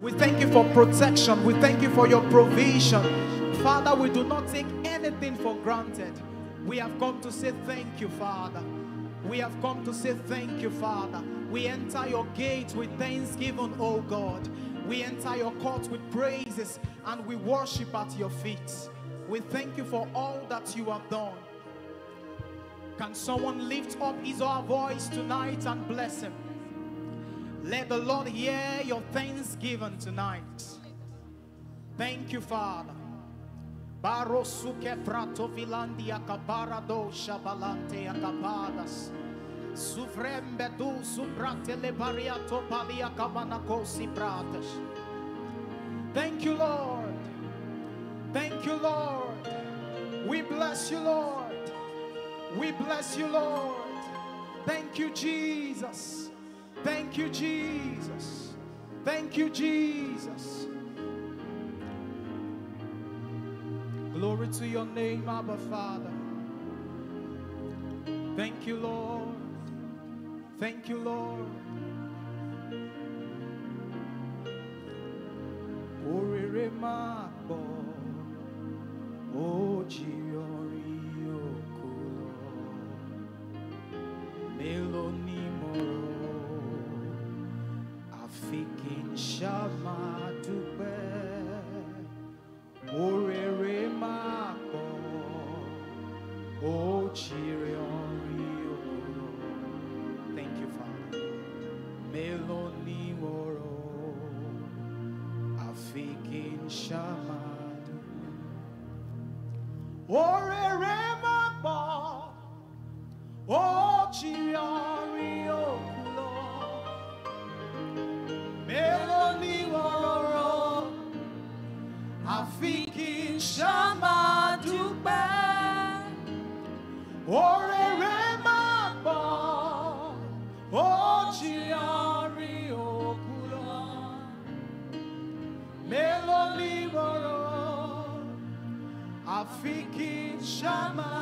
We thank you for protection. We thank you for your provision. Father, we do not take anything for granted. We have come to say thank you, Father. We have come to say thank you, Father. We enter your gates with thanksgiving, O God. We enter your courts with praises, and we worship at your feet. We thank you for all that you have done. Can someone lift up his or her voice tonight and bless him? Let the Lord hear your thanksgiving tonight. Thank you, Father. Barosuke prato vilandia kabarado shabalante akabadas. Suvrembe du supratele bariato palia kabanakosi pratas. Thank you, Lord. Thank you, Lord. We bless you, Lord. We bless you, Lord. Thank you, Jesus. Thank you, Jesus. Thank you, Jesus. Glory to your name, Abba Father. Thank you, Lord. Thank you, Lord. Oh, Fikin shama dupe orere ma po o chire orio. Thank you, Father. Meloni moro afikin shama dupe orere ma po o chire orio. Meloni woro afiki shama dupe orere ma po o chiari okula. Meloni woro afiki shama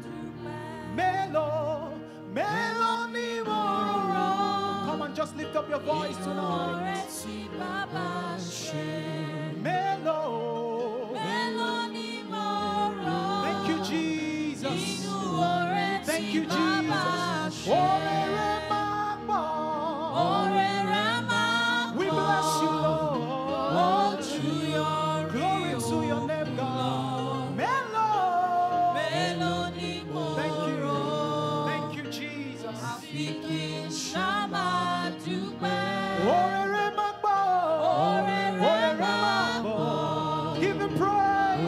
dupe meloni woro. Just lift up your voice tonight. Thank you, Jesus. Thank you, Jesus. We bless you, Lord. Glory to your name, God. Thank you, Jesus. Give him praise.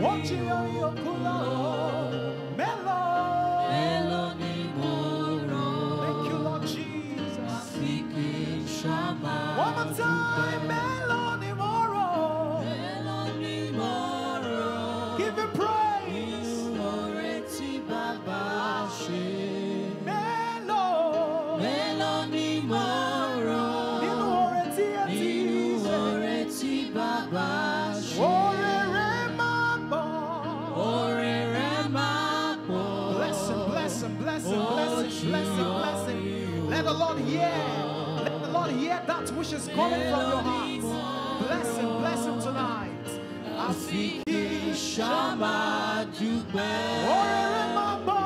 Watching your color. Melo. Thank you, Lord Jesus. One more time, Melo Nimoro. Give him praise. Blessing. Let the Lord hear. Let the Lord hear that which is coming from your heart. Blessing tonight. Afiki shama dupe. Orere mabo.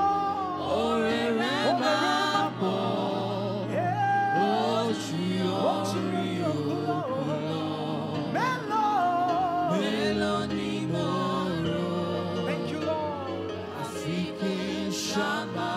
Melo. Thank you, Lord. Afiki shama.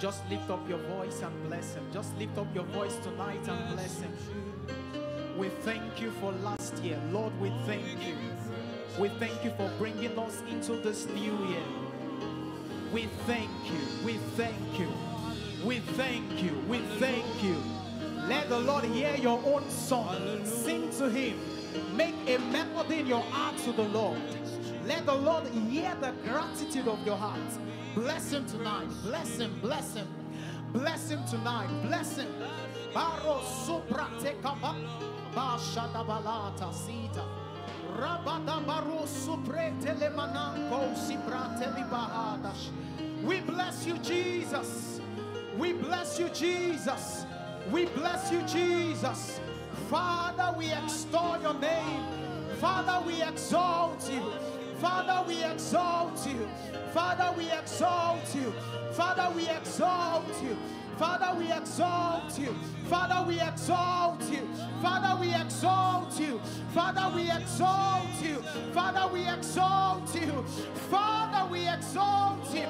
Just lift up your voice and bless him. Just lift up your voice tonight and bless him. We thank you for last year. Lord, we thank you. We thank you for bringing us into this new year. We thank you. We thank you. We thank you. We thank you. Let the Lord hear your own song. Sing to him. Make a melody in your heart to the Lord. Let the Lord hear the gratitude of your heart. Bless him tonight. Bless him. Bless him. Bless him tonight. Bless him. Baro supra tekaba basha dabalata sita rabada baro supre telemananko sipra telibahadash. We bless you, Jesus. We bless you, Jesus. We bless you, Jesus. Father, we extol your name. Father, we exalt you. Father, we exalt you. Father, we exalt you. Father, we exalt you. Father, we exalt you. Father, we exalt you. Father, we exalt you. Father, we exalt you. Father, we exalt you. Father, we exalt you.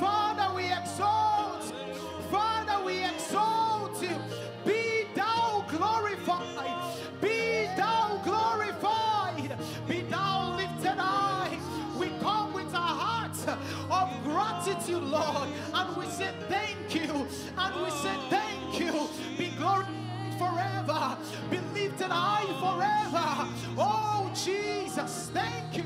Father, we exalt you. Father, we exalt you. Be thou glorified. Be thou glorified. Be thou lifted up. Of gratitude, Lord, and we say thank you, and we say thank you. Be glorified forever, be lifted high forever. Oh Jesus, thank you.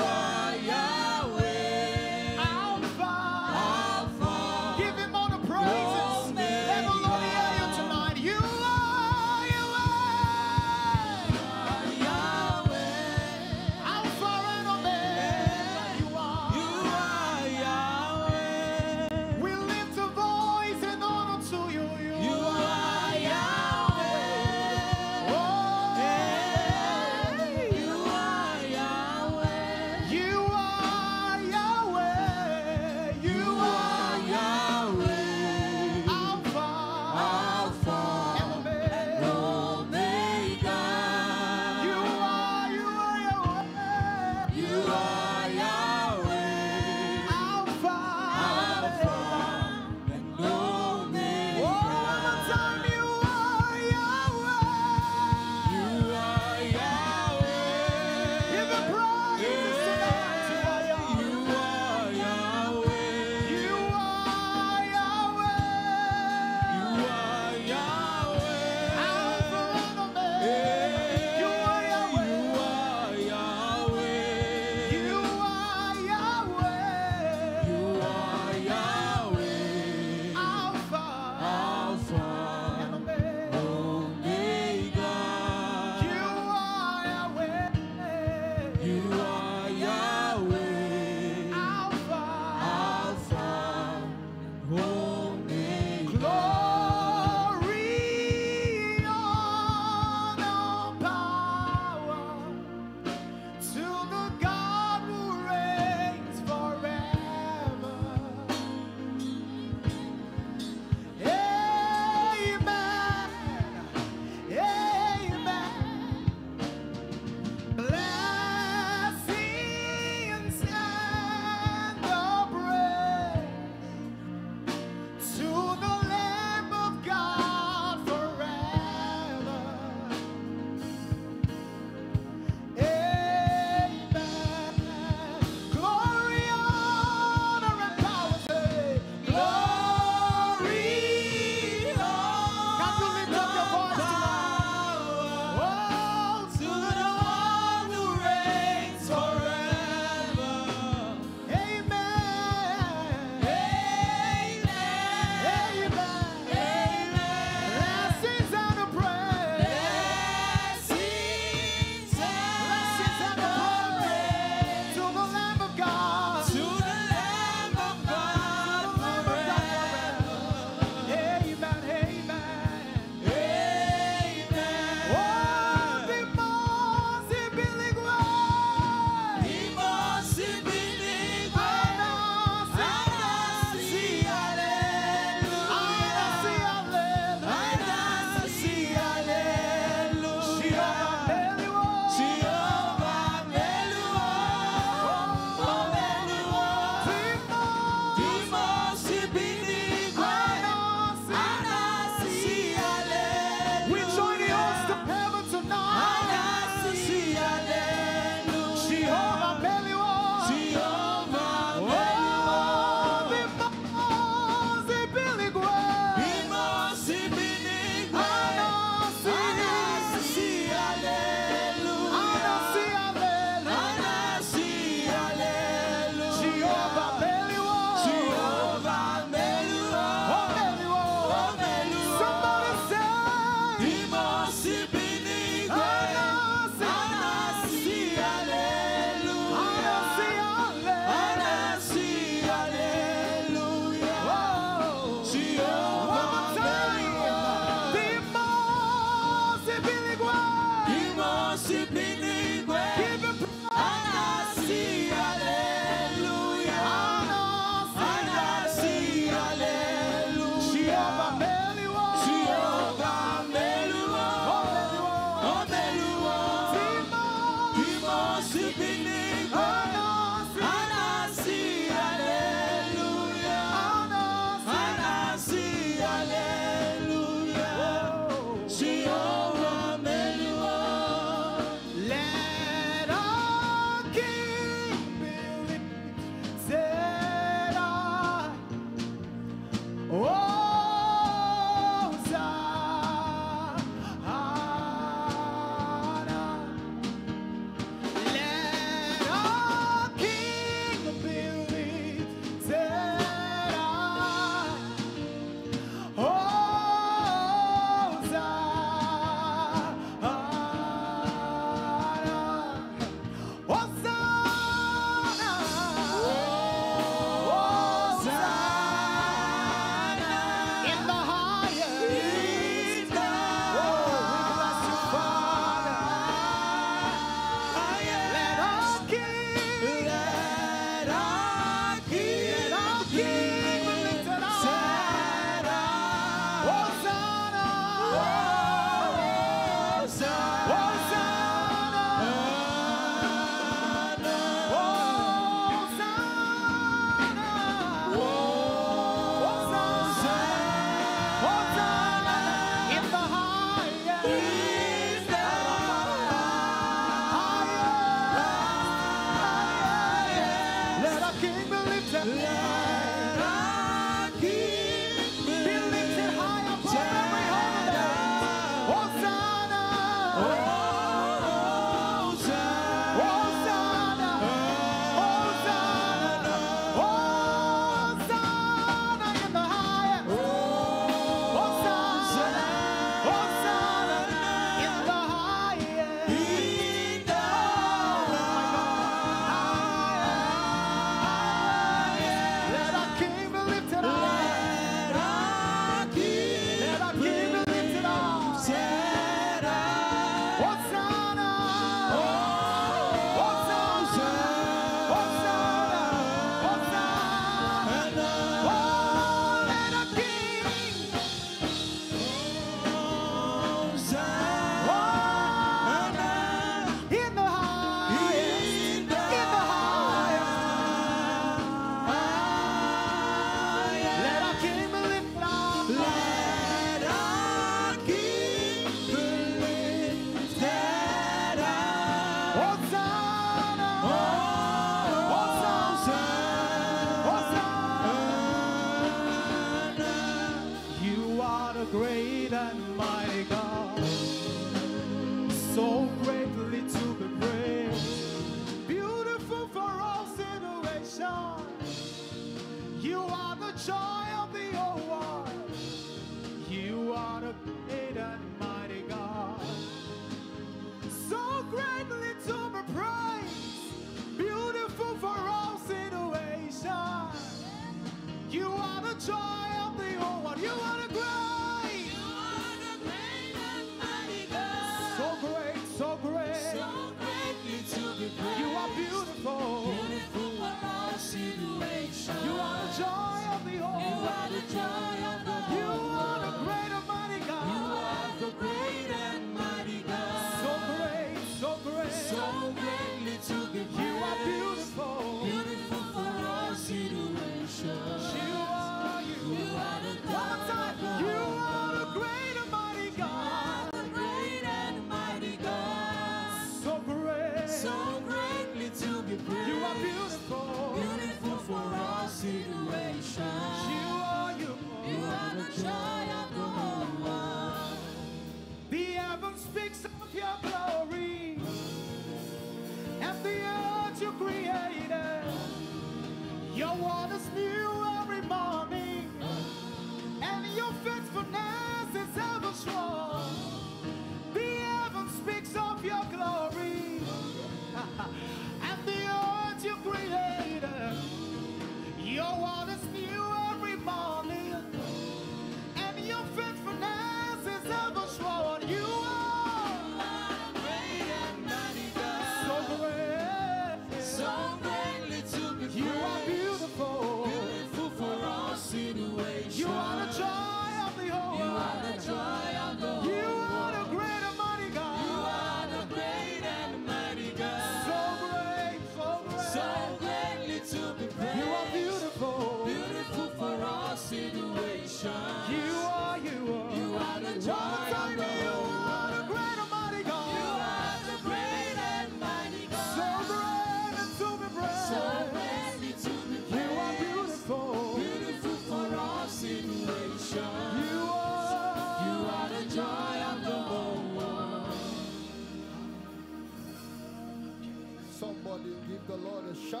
Somebody give the Lord a shout.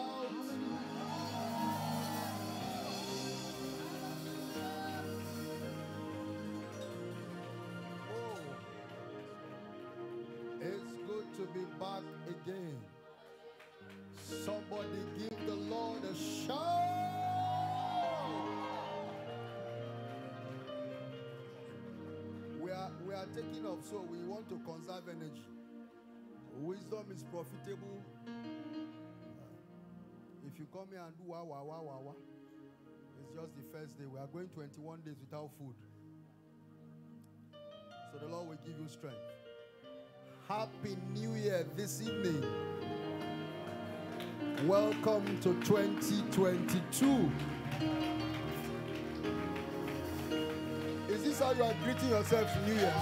Oh, it's good to be back again. Somebody give the Lord a shout. We are taking off, so we want to conserve energy. Wisdom is profitable. If you come here and do wah, wah, wah, wah, wah, it's just the first day. We are going 21 days without food. So the Lord will give you strength. Happy New Year this evening. Welcome to 2022. Is this how you are greeting yourself in New Year?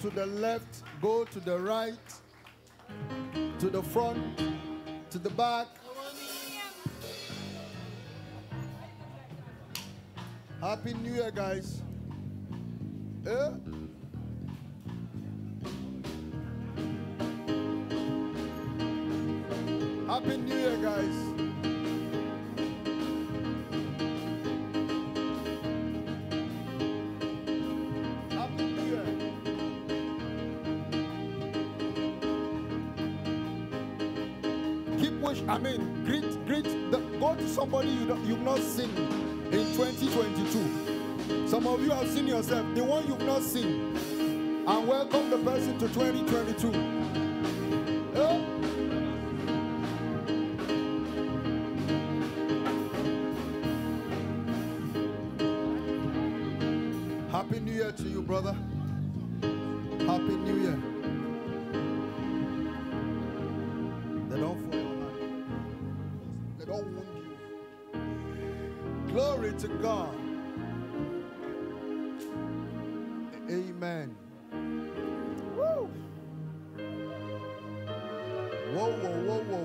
To the left, go to the right, to the front, to the back. Happy New Year, guys. Eh? Happy New Year, guys. I mean, greet go to somebody you've not seen in 2022. Some of you have seen yourself, the one you've not seen, and welcome the person to 2022. Yeah. Happy New Year to you, brother. Happy New Year. To God. Amen. Woo. Whoa, whoa, whoa, whoa,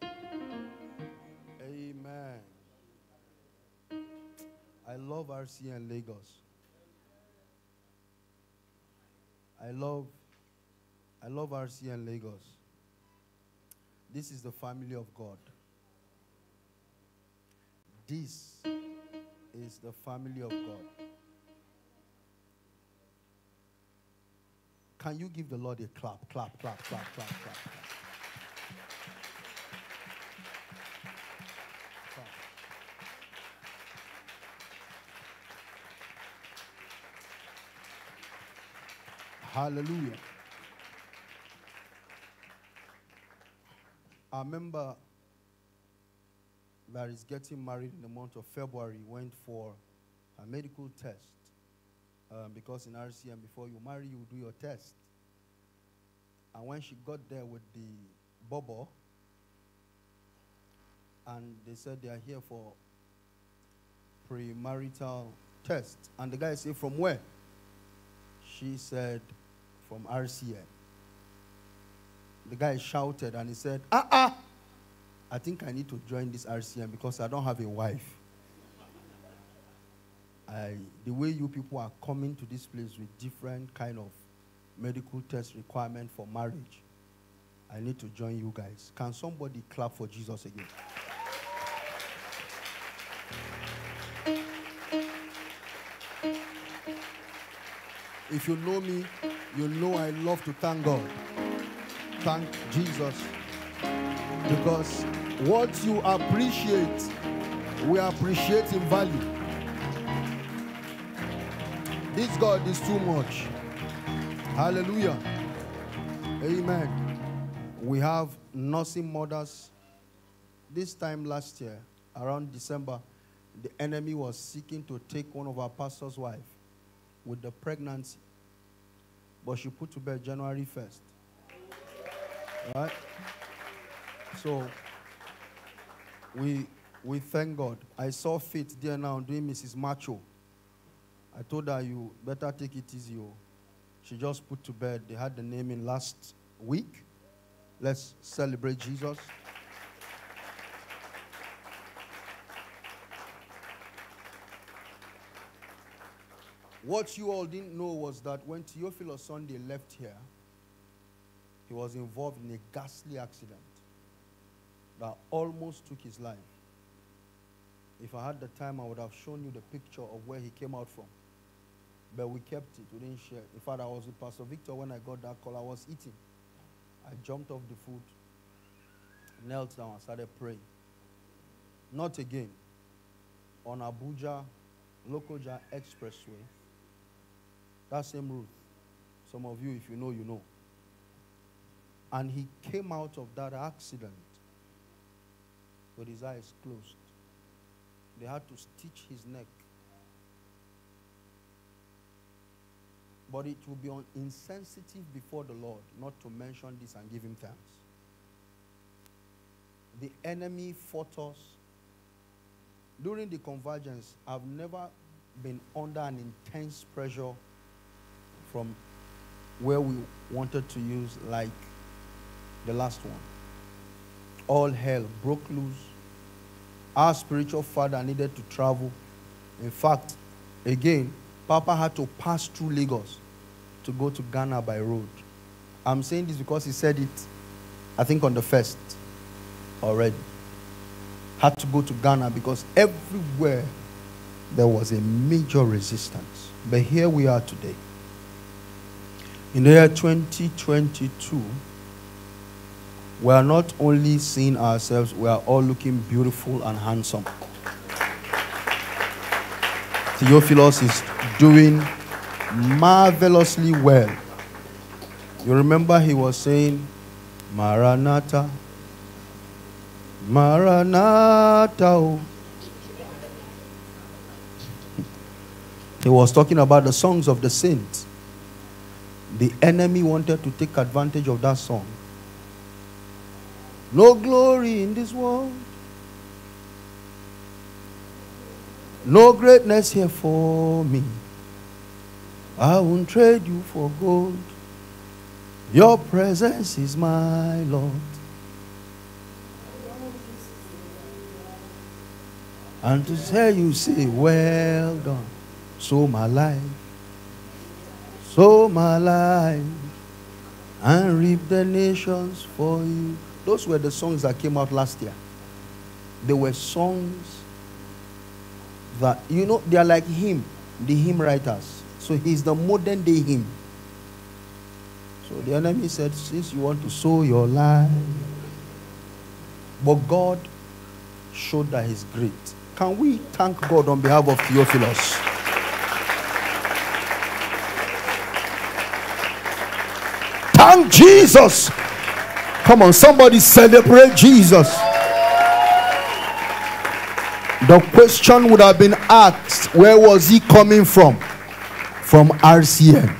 whoa. Amen. I love RC and Lagos. I love RC and Lagos. This is the family of God. This is the family of God. Can you give the Lord a clap? Clap, clap, clap, clap, clap, clap. Hallelujah. I remember that is getting married in the month of February went for a medical test. Because in RCM, before you marry, you do your test. And when she got there with the bubble, and they said they are here for premarital test. And the guy said, from where? She said, from RCM. The guy shouted and he said, I think I need to join this RCM because I don't have a wife. The way you people are coming to this place with different kind of medical test requirement for marriage, I need to join you guys. Can somebody clap for Jesus again? If you know me, you know I love to thank God. Thank Jesus, because what you appreciate, we appreciate in value. This God is too much. Hallelujah. Amen. We have nursing mothers. This time last year, around December, the enemy was seeking to take one of our pastor's wife with the pregnancy, but she put to bed January 1st. Right? So, we thank God. I saw fit there now doing Mrs. Macho. I told her, you better take it easy. She just put to bed. They had the naming last week. Let's celebrate Jesus. What you all didn't know was that when Theophilus Sunday left here, he was involved in a ghastly accident that almost took his life. If I had the time, I would have shown you the picture of where he came out from. But we kept it. We didn't share. In fact, I was with Pastor Victor when I got that call. I was eating. I jumped off the food, knelt down, and started praying. Not again. On Abuja, Lokoja Expressway, that same route. Some of you, if you know, you know. And he came out of that accident with his eyes closed. They had to stitch his neck. But it will be insensitive before the Lord not to mention this and give him thanks. The enemy fought us. During the convergence, I've never been under an intense pressure from where we wanted to use, like the last one. All hell broke loose. Our spiritual father needed to travel. In fact, again, Papa had to pass through Lagos to go to Ghana by road. I'm saying this because he said it, I think, on the 1st already. Had to go to Ghana because everywhere there was a major resistance. But here we are today. In the year 2022, we are not only seeing ourselves, we are all looking beautiful and handsome. Theophilus is doing marvelously well. You remember he was saying, Maranatha, Maranatha. He was talking about the songs of the saints. The enemy wanted to take advantage of that song. No glory in this world. No greatness here for me. I won't trade you for gold. Your presence is my Lord. And to say you say, well done. So my life. So my life. And reap the nations for you. Those were the songs that came out last year. They were songs that, you know, they are like hymn, the hymn writers. So he's the modern day hymn. So the enemy said, since you want to sow your life. But God showed that he's great. Can we thank God on behalf of Theophilus? Thank Jesus. Come on, somebody celebrate Jesus. The question would have been asked, where was he coming from? From RCN,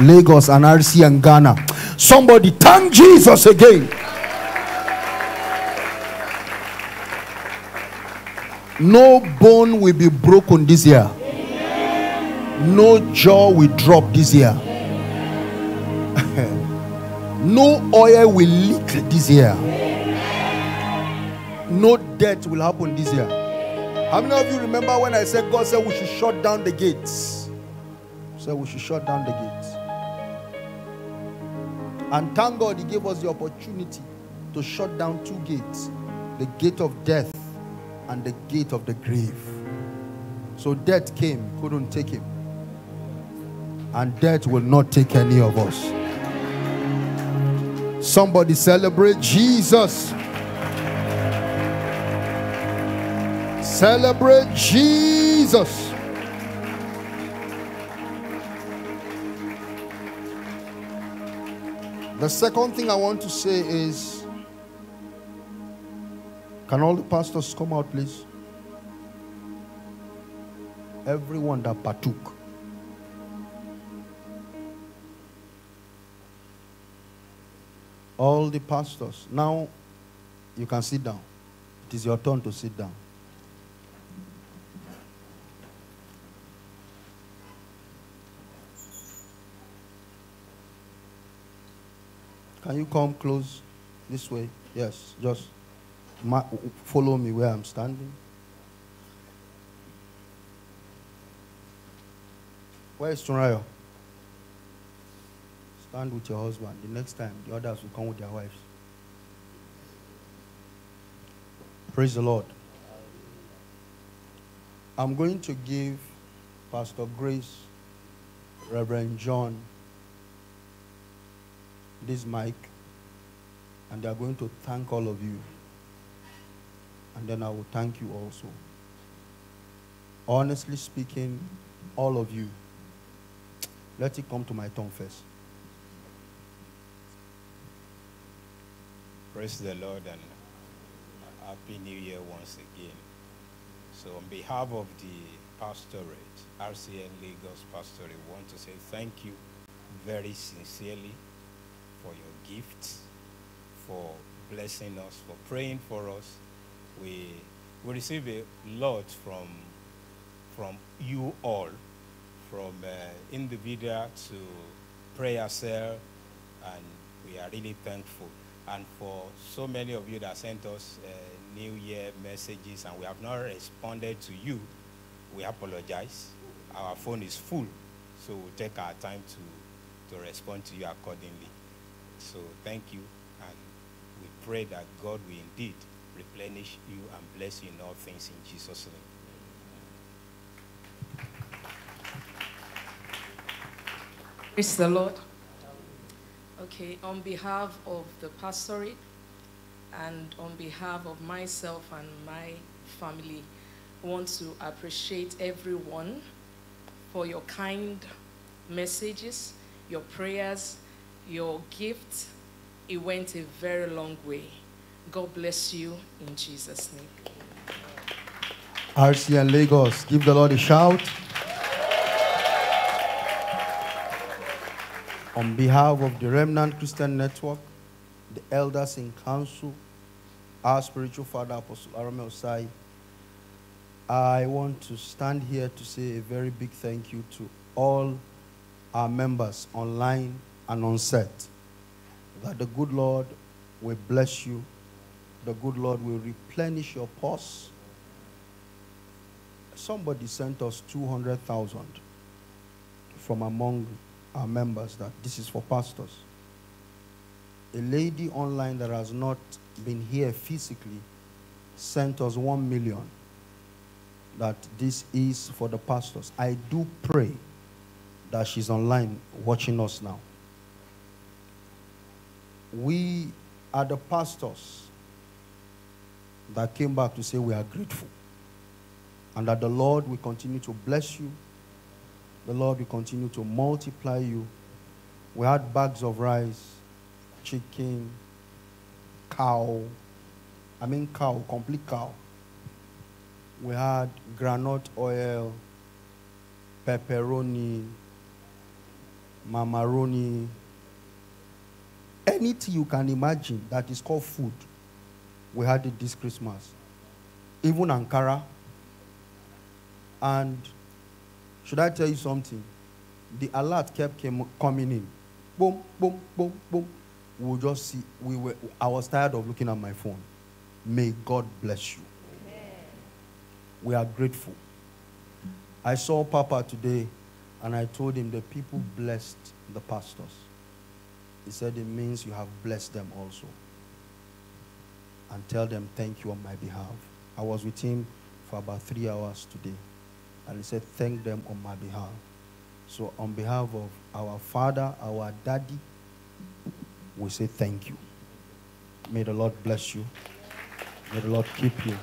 Lagos and RCN, Ghana. Somebody thank Jesus again. No bone will be broken this year. No jaw will drop this year. No oil will leak this year. No death will happen this year. How many of you remember when I said God said we should shut down the gates? He said we should shut down the gates. And thank God he gave us the opportunity to shut down two gates. The gate of death and the gate of the grave. So death came, couldn't take him. And death will not take any of us. Somebody celebrate Jesus. Celebrate Jesus. The second thing I want to say is, can all the pastors come out, please? Everyone that partook. All the pastors. Now, you can sit down. It is your turn to sit down. Can you come close this way? Yes, just follow me where I'm standing. Where is Tunrayo? Stand with your husband. The next time, the others will come with their wives. Praise the Lord. I'm going to give Pastor Grace, Reverend John, this mic, and they are going to thank all of you. And then I will thank you also. Honestly speaking, all of you, let it come to my tongue first. Praise the Lord and Happy New Year once again. So on behalf of the pastorate, RCN Lagos Pastorate, I want to say thank you very sincerely for your gifts, for blessing us, for praying for us. We receive a lot from you all, from individual to prayer cell, and we are really thankful. And for so many of you that sent us New Year messages and we have not responded to you, we apologize. Our phone is full, so we'll take our time to respond to you accordingly. So thank you, and we pray that God will indeed replenish you and bless you in all things in Jesus' name. Praise the Lord. Okay, on behalf of the pastorate and on behalf of myself and my family, I want to appreciate everyone for your kind messages, your prayers, your gifts. It went a very long way. God bless you in Jesus' name. RCN Lagos, give the Lord a shout. On behalf of the Remnant Christian Network, the elders in council, our spiritual father, Apostle Arome Osayi, I want to stand here to say a very big thank you to all our members online and on set. That the good Lord will bless you. The good Lord will replenish your purse. Somebody sent us 200,000 from among our members, that this is for pastors. A lady online that has not been here physically sent us 1 million, that this is for the pastors. I do pray that she's online watching us now. We are the pastors that came back to say we are grateful, and that the Lord will continue to bless you. The Lord will continue to multiply you. We had bags of rice, chicken, cow, complete cow. We had granite oil, pepperoni, macaroni, anything you can imagine that is called food. We had it this Christmas. Even Ankara. And should I tell you something? The alert kept coming in. Boom, boom, boom, boom. We'll just see. I was tired of looking at my phone. May God bless you. Amen. We are grateful. I saw Papa today, and I told him the people blessed the pastors. He said it means you have blessed them also. And tell them thank you on my behalf. I was with him for about 3 hours today. And he said, thank them on my behalf. So on behalf of our father, our daddy, we say thank you. May the Lord bless you. May the Lord keep you.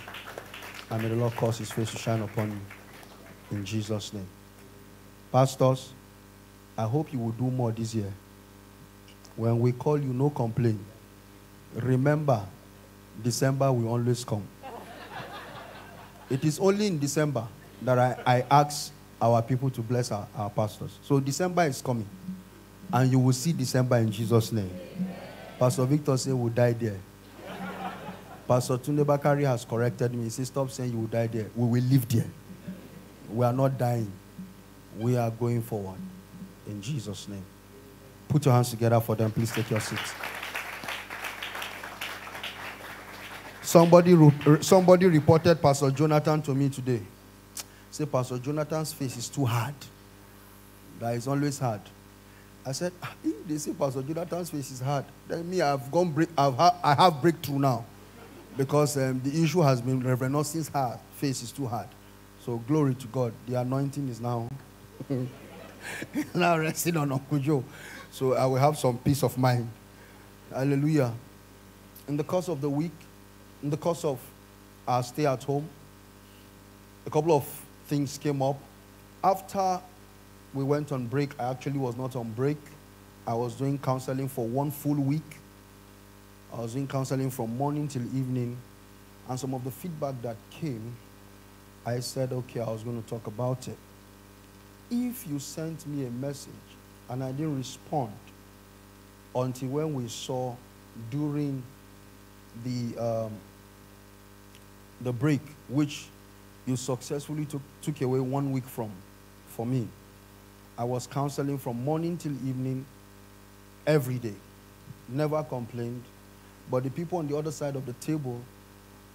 And may the Lord cause his face to shine upon you. In Jesus' name. Pastors, I hope you will do more this year. When we call you, no complaint. Remember, December will always come. It is only in December that I ask our people to bless our pastors. So December is coming. And you will see December in Jesus' name. Amen. Pastor Victor said, we'll die there. Pastor Tunrayo has corrected me. He said, stop saying you will die there. We will live there. We are not dying. We are going forward in Jesus' name. Put your hands together for them. Please take your seats. Somebody reported Pastor Jonathan to me today. Say, Pastor Jonathan's face is too hard. that is always hard. I said, if they say Pastor Jonathan's face is hard, then me, I have breakthrough now. Because the issue has been Reverend Austin's face is too hard. So glory to God. The anointing is now, now resting on Uncle Joe. So I will have some peace of mind. Hallelujah. In the course of the week, in the course of our stay at home, a couple of things came up. After we went on break, I actually was not on break. I was doing counseling for one full week. I was doing counseling from morning till evening. And some of the feedback that came, I said, okay, I was going to talk about it. If you sent me a message and I didn't respond until when we saw during the break, which you successfully took away 1 week from, for me. I was counseling from morning till evening, every day. Never complained. But the people on the other side of the table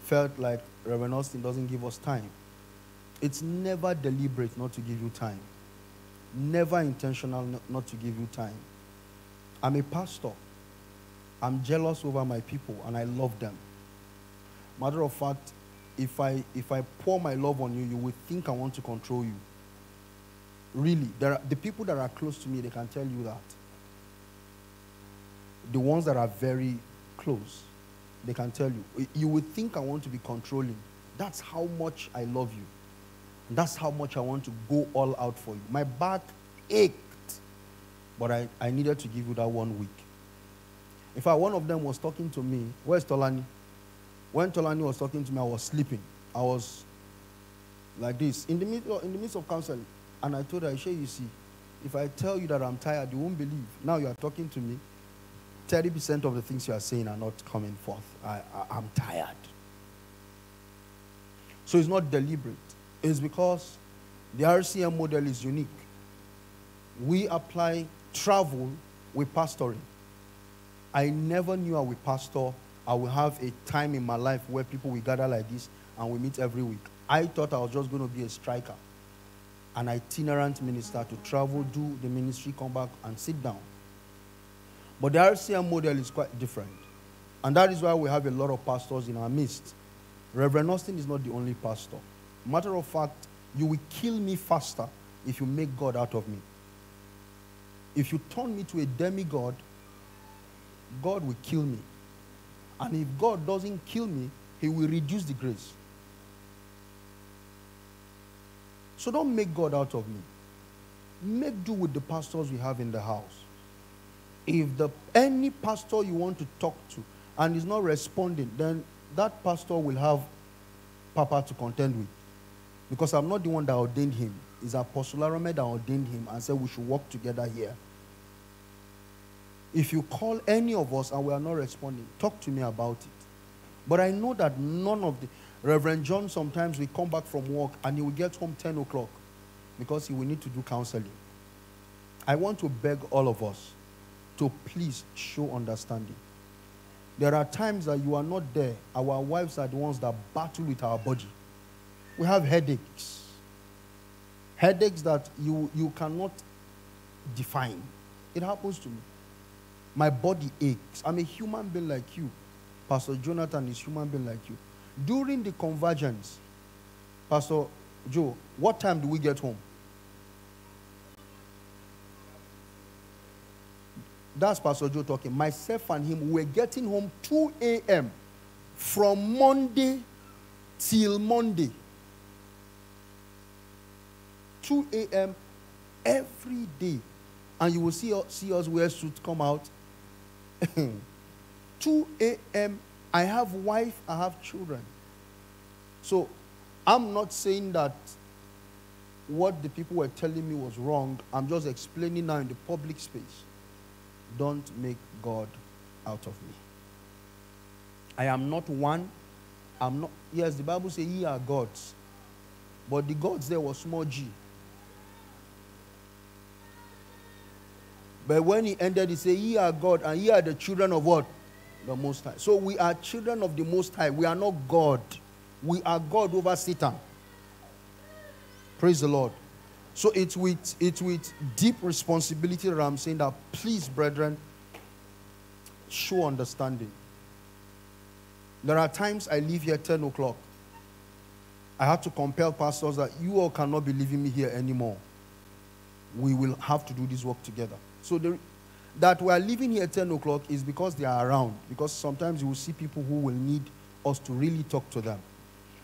felt like Reverend Austin doesn't give us time. It's never deliberate not to give you time. Never intentional not to give you time. I'm a pastor. I'm jealous over my people, and I love them. Matter of fact, if I pour my love on you, you will think I want to control you. Really, the people that are close to me, they can tell you that. The ones that are very close, they can tell you. You would think I want to be controlling. That's how much I love you. That's how much I want to go all out for you. My back ached, but I needed to give you that 1 week. In fact, one of them was talking to me. Where's Tolani? When Tolani was talking to me, I was sleeping. I was like this, in the midst of counseling. And I told her, you see, if I tell you that I'm tired, you won't believe. Now you are talking to me. 30% of the things you are saying are not coming forth. I'm tired. So it's not deliberate. It's because the RCM model is unique. We apply travel with pastoring. I never knew I would pastor. I would have a time in my life where people will gather like this and we meet every week. I thought I was just going to be a striker, an itinerant minister, to travel, do the ministry, come back, and sit down. But the RCM model is quite different. And that is why we have a lot of pastors in our midst. Reverend Austin is not the only pastor. Matter of fact, you will kill me faster if you make God out of me. If you turn me to a demigod, God will kill me. And if God doesn't kill me, he will reduce the grace. So don't make God out of me. Make do with the pastors we have in the house. If any pastor you want to talk to and is not responding, then that pastor will have Papa to contend with. Because I'm not the one that ordained him. It's Apostle Arome that ordained him and said we should work together here. If you call any of us and we are not responding, talk to me about it. But I know that none of the... Reverend John sometimes will come back from work and he will get home 10 o'clock because he will need to do counseling. I want to beg all of us to please show understanding. There are times that you are not there. Our wives are the ones that battle with our body. We have headaches. Headaches that you cannot define. It happens to me. My body aches. I'm a human being like you. Pastor Jonathan is a human being like you. During the convergence, Pastor Joe, what time do we get home? That's Pastor Joe talking. Myself and him, we're getting home 2 a.m. from Monday till Monday. 2 a.m. every day. And you will see us wear suits come out. 2 a.m. I have wife, I have children. So I'm not saying that what the people were telling me was wrong. I'm just explaining now in the public space. Don't make God out of me. I am not one. I'm not. Yes, the Bible says ye are gods. But the gods there was small g. But when he ended, he said, ye are God, and ye are the children of what? The Most High. So we are children of the Most High. We are not God. We are God over Satan. Praise the Lord. So it's with deep responsibility that I'm saying that, please, brethren, show understanding. There are times I leave here 10 o'clock. I have to compel pastors that you all cannot be leaving me here anymore. We will have to do this work together. So that we are leaving here at 10 o'clock is because they are around. Because sometimes you will see people who will need us to really talk to them.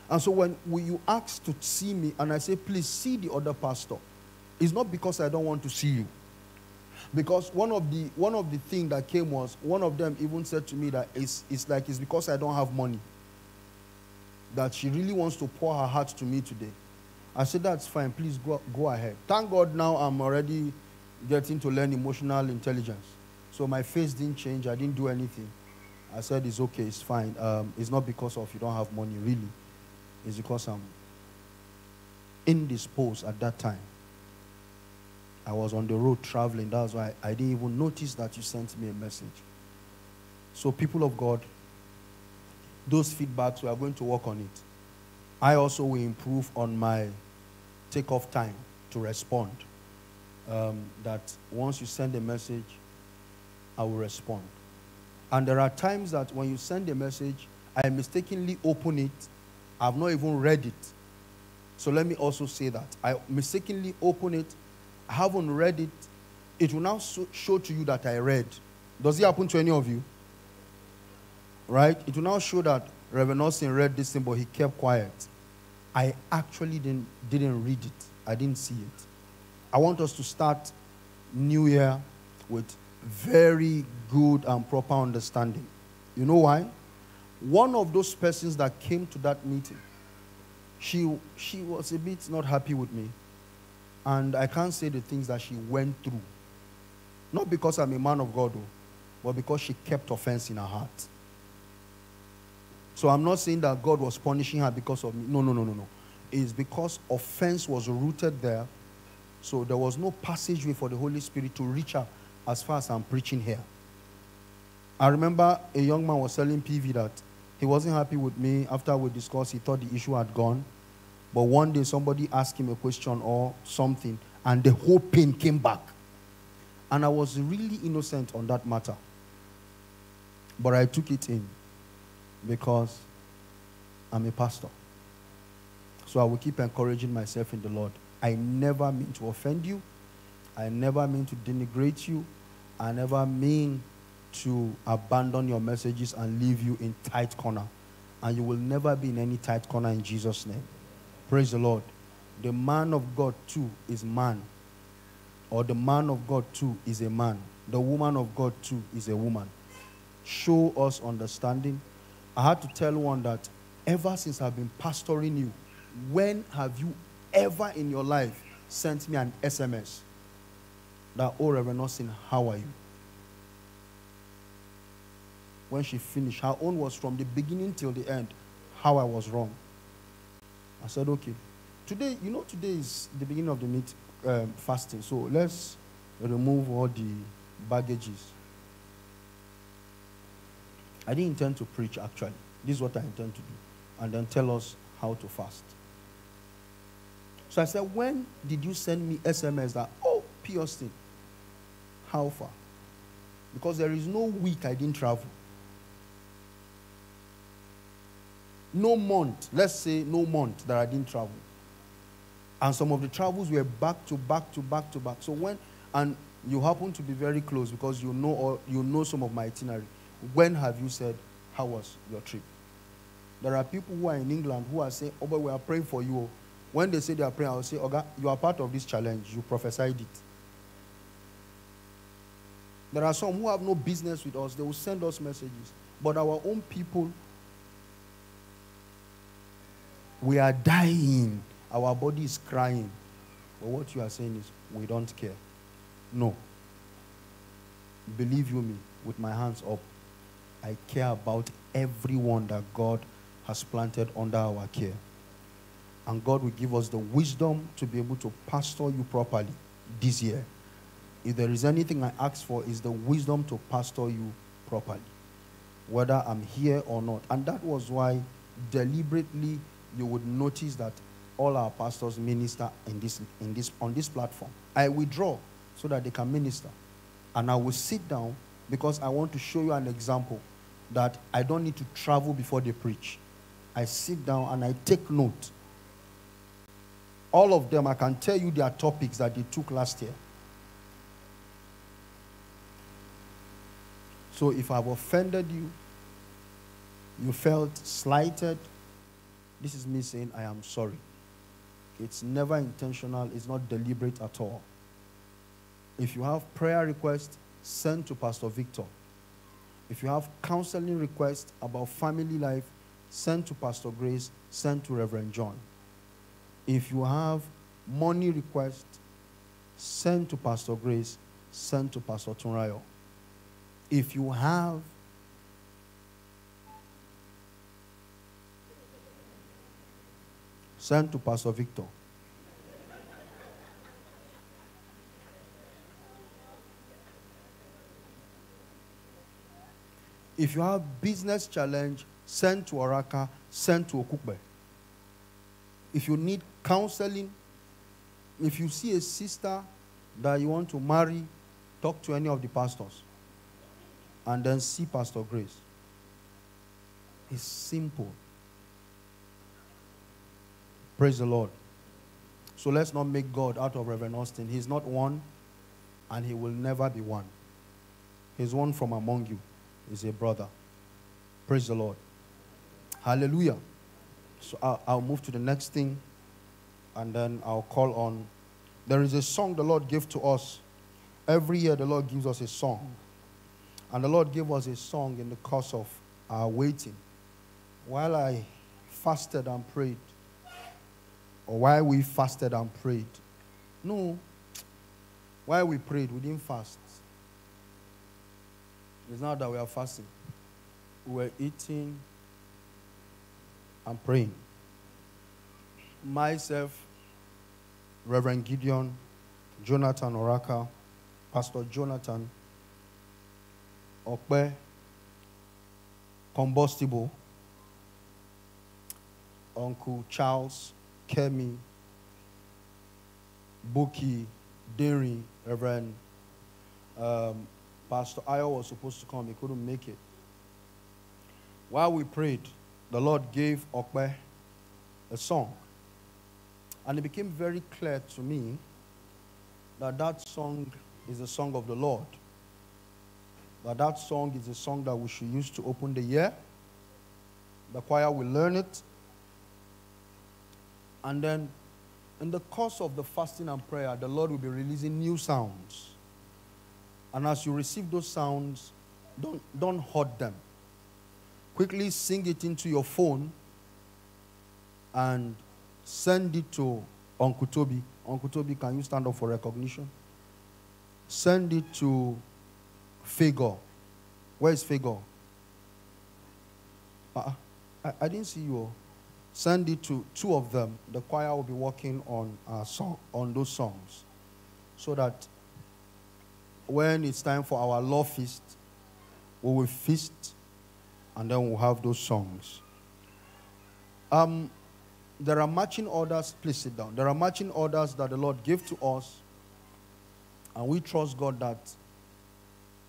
And so when you ask to see me and I say, please see the other pastor, it's not because I don't want to see you. Because one of the things that came was, one of them even said to me that it's because I don't have money. That she really wants to pour her heart to me today. I said, that's fine, please go ahead. Thank God now I'm already getting to learn emotional intelligence. So my face didn't change, I didn't do anything. I said, it's okay, it's fine. It's not because of you don't have money, really. It's because I'm indisposed at that time. I was on the road traveling, that's why I didn't even notice that you sent me a message. So people of God, those feedbacks, we are going to work on it. I also will improve on my take-off time to respond. That once you send a message, I will respond. And there are times that when you send a message, I mistakenly open it. I've not even read it. So let me also say that. I mistakenly open it. I haven't read it. It will now show to you that I read. Does it happen to any of you? Right? It will now show that Reverend Austin read this thing, but he kept quiet. I actually didn't read it. I didn't see it. I want us to start New Year with very good and proper understanding. You know why? One of those persons that came to that meeting, she was a bit not happy with me. And I can't say the things that she went through. Not because I'm a man of God, though, but because she kept offense in her heart. So I'm not saying that God was punishing her because of me. No, no, no, no, no. It's because offense was rooted there. So there was no passageway for the Holy Spirit to reach her as far as I'm preaching here. I remember a young man was telling PV that he wasn't happy with me. After we discussed, he thought the issue had gone. But one day somebody asked him a question or something, and the whole pain came back. And I was really innocent on that matter. But I took it in because I'm a pastor. So I will keep encouraging myself in the Lord. I never mean to offend you. I never mean to denigrate you. I never mean to abandon your messages and leave you in tight corner. And you will never be in any tight corner in Jesus' name. Praise the Lord. The man of God too is man. Or the man of God too is a man. The woman of God too is a woman. Show us understanding. I had to tell one that ever since I've been pastoring you, when have you ever in your life sent me an SMS that, oh, Reverend Austin, how are you? When she finished, her own was from the beginning till the end, how I was wrong. I said, okay. Today, you know, today is the beginning of the meet fasting, so let's remove all the baggages. I didn't intend to preach, actually. This is what I intend to do. And then tell us how to fast. So I said, when did you send me SMS that, oh, P. Austin, how far? Because there is no week I didn't travel. No month, let's say no month that I didn't travel. And some of the travels were back to back to back to back. So when, and you happen to be very close because you know, or you know some of my itinerary. When have you said, how was your trip? There are people who are in England who are saying, oh, but we are praying for you. When they say they are praying, I will say, Oga, you are part of this challenge. You prophesied it. There are some who have no business with us. They will send us messages. But our own people, we are dying. Our body is crying. But what you are saying is, we don't care. No. Believe you me, with my hands up, I care about everyone that God has planted under our care. And God will give us the wisdom to be able to pastor you properly this year. If there is anything I ask for, is the wisdom to pastor you properly, whether I'm here or not. And that was why deliberately you would notice that all our pastors minister on this platform. I withdraw so that they can minister. And I will sit down because I want to show you an example that I don't need to travel before they preach. I sit down and I take note. All of them, I can tell you their topics that they took last year. So if I've offended you, you felt slighted, this is me saying I am sorry. It's never intentional. It's not deliberate at all. If you have prayer requests, send to Pastor Victor. If you have counseling requests about family life, send to Pastor Grace, send to Reverend John. If you have money requests, send to Pastor Grace, send to Pastor Tunrayo. If you have send to Pastor Victor. If you have business challenge, send to Oraka, send to Okukbe. If you need counseling, if you see a sister that you want to marry, talk to any of the pastors. And then see Pastor Grace. It's simple. Praise the Lord. So let's not make God out of Reverend Austin. He's not one, and he will never be one. He's one from among you. He's a brother. Praise the Lord. Hallelujah. So I'll move to the next thing, and then I'll call on. There is a song the Lord gave to us. Every year the Lord gives us a song. And the Lord gave us a song in the course of our waiting. While I fasted and prayed, or why we fasted and prayed. No. Why we prayed, we didn't fast. It's not that we are fasting. We were eating and praying. Myself, Reverend Gideon, Jonathan Oraka, Pastor Jonathan, Okpe, Combustible, Uncle Charles, Kemi, Boki, Derry, Reverend. Pastor Ayo was supposed to come. He couldn't make it. While we prayed, the Lord gave Okpe a song. And it became very clear to me that that song is the song of the Lord. That song is a song that we should use to open the year. The choir will learn it. And then, in the course of the fasting and prayer, the Lord will be releasing new sounds. And as you receive those sounds, don't hoard them. Quickly sing it into your phone and send it to Uncle Toby. Uncle Toby, can you stand up for recognition? Send it to Fagor. Where is Fagor? I didn't see you. Send it to two of them. The choir will be working on our song, on those songs, so that when it's time for our law feast, we will feast, and then we'll have those songs. There are marching orders. Please sit down. There are marching orders that the Lord gave to us, and we trust God that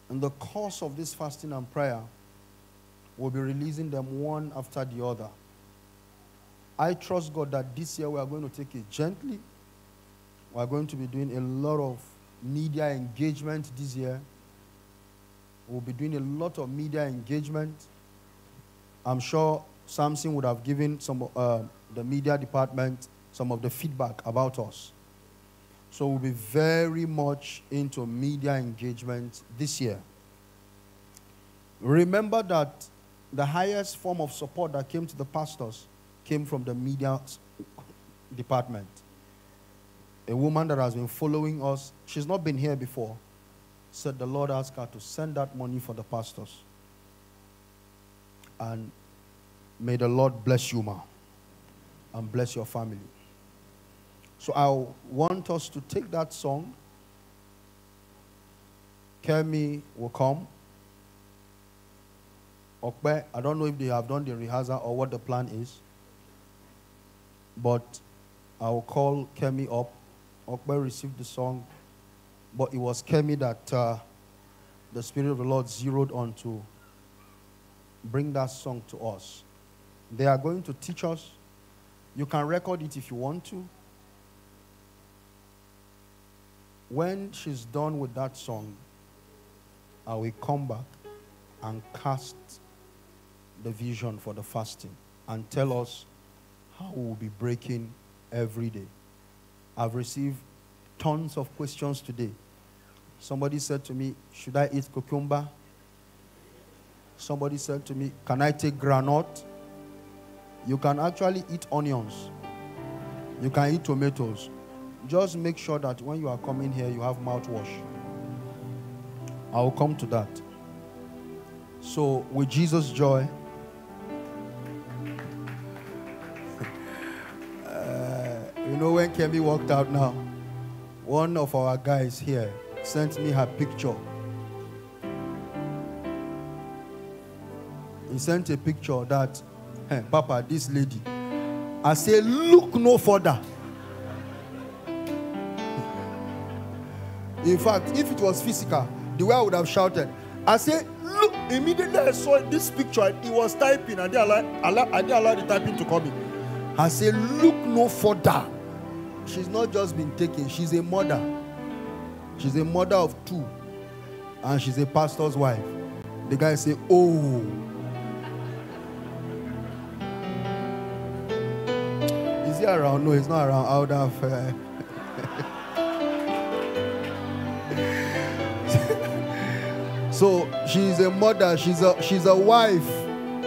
in the course of this fasting and prayer, we'll be releasing them one after the other. I trust God that this year we are going to take it gently. We are going to be doing a lot of media engagement this year. We'll be doing a lot of media engagement. I'm sure Samson would have given some the media department some of the feedback about us. So we'll be very much into media engagement this year. Remember that the highest form of support that came to the pastors came from the media department. A woman that has been following us, she's not been here before, said the Lord asked her to send that money for the pastors. And may the Lord bless you, ma, and bless your family. So I want us to take that song. Kemi will come. Okpe, I don't know if they have done the rehearsal or what the plan is. But I'll call Kemi up. Okpe received the song, but it was Kemi that the Spirit of the Lord zeroed on to bring that song to us. They are going to teach us. You can record it if you want to. When she's done with that song, I will come back and cast the vision for the fasting and tell us how we'll be breaking every day. I've received tons of questions today. Somebody said to me, should I eat cucumber? Somebody said to me, can I take granite? You can actually eat onions. You can eat tomatoes. Just make sure that when you are coming here, you have mouthwash. I will come to that. So, with Jesus' joy, you know, when Kemi walked out now, one of our guys here sent me her picture. He sent a picture that, hey, Papa, this lady. I say, look no further. In fact, if it was physical, the way I would have shouted. I say, look, immediately I saw this picture, it was typing, and I didn't allow the typing to come in. I say, look no further. She's not just been taken, she's a mother. She's a mother of two, and she's a pastor's wife. The guy say, oh. Is he around? No, he's not around. I would have... So she's a mother, she's a wife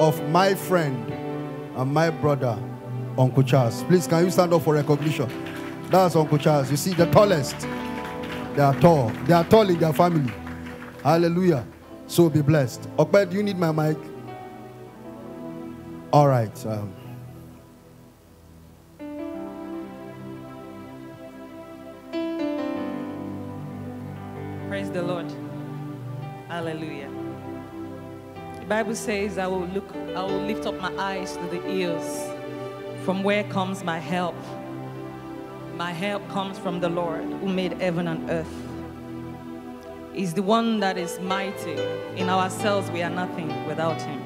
of my friend and my brother, Uncle Charles. Please, can you stand up for recognition? That's Uncle Charles. You see, the tallest. They are tall. They are tall in their family. Hallelujah. So be blessed. Okpe, do you need my mic? All right. Praise the Lord. Hallelujah. The Bible says, I will lift up my eyes to the hills. From where comes my help? My help comes from the Lord who made heaven and earth. He's the one that is mighty. In ourselves, we are nothing without him.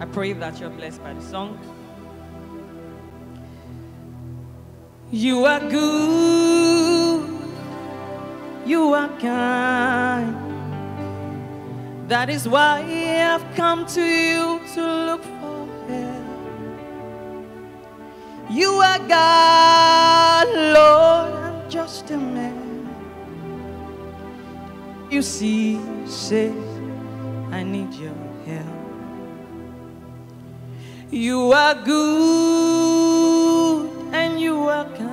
I pray that you're blessed by the song. You are good. You are kind. That is why I've come to you to look for help. You are God, Lord, I'm just a man. You see, say, I need your help. You are good and you are kind.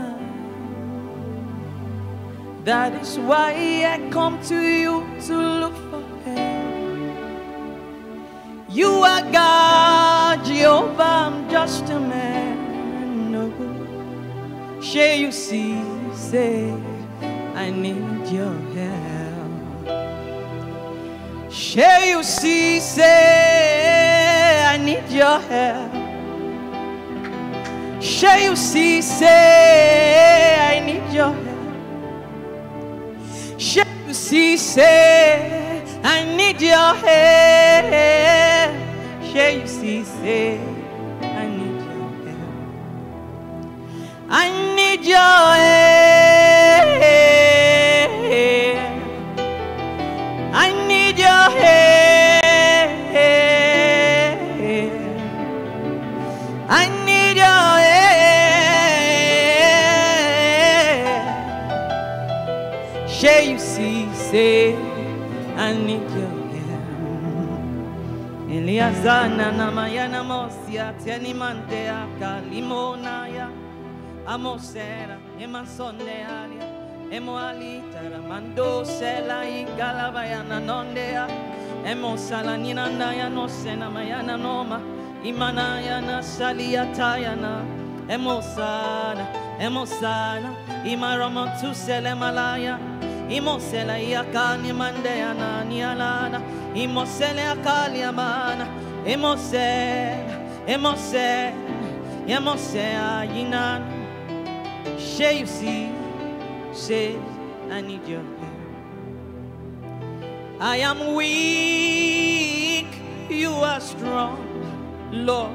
That is why I come to you to look for help. You are God, Jehovah, I'm just a man. No, share you see, say, I need your help. Share you see, say, I need your help. Share you see, say, I need your help. She said, I need your help. She said, I need your help. I need your help. I need your help. I need your help. She see. Say, I need your help. Eliazana namayana mosia tenimante akalimonaya amosera emasondearia emoalita ramando sela igalabayana nondea emosalanina naya no sena mayana noma imanaya na saliatayana emosana emosana imaramotu selemalaya Imosela yakani mandea nani alana Imosela yakali amana Imosela, Imosela, Say you see, say I need your help. I am weak, you are strong, Lord.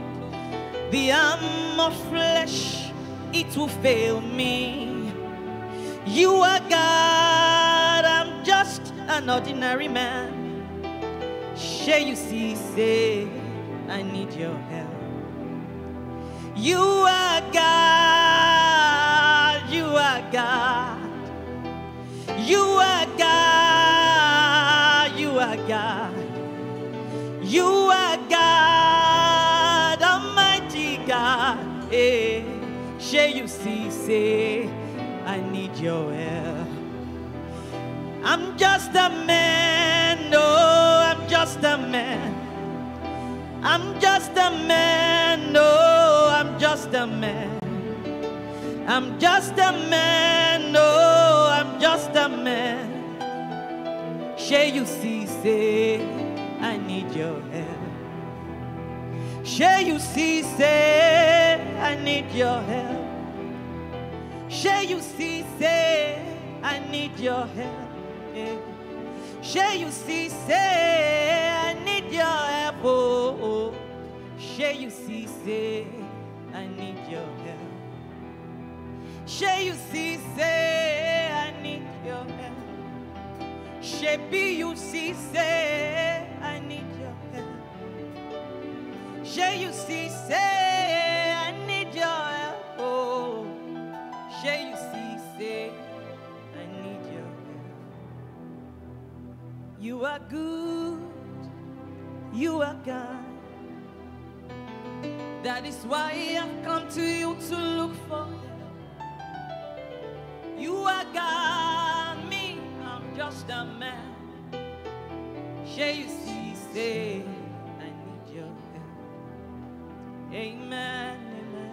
The arm of flesh, it will fail me. You are God, I'm just an ordinary man. Say you see, say I need your help. You are God, you are God, you are God, you are God, you are God, Almighty God. Hey, shall you see, say, I need your help. I'm just a man, no, oh, I'm just a man. I'm just a man, no, oh, I'm just a man. I'm just a man, no, oh, I'm just a man. Shall you see, say, I need your help. Shall you see, say, I need your help. Shall you see, say, I need your help. Shall you see, say, I need your help. Oh, oh. Shall you see, say, I need your help. Shall you see, say, I need your help. Shall you see, say, I need your help. Shall you see, say, I need your help. Oh, shall you see, say, I need your help. You are good. You are God. That is why I've come to you to look for you. You are God, me, I'm just a man. Shall you see, say, I need your help. Amen, amen.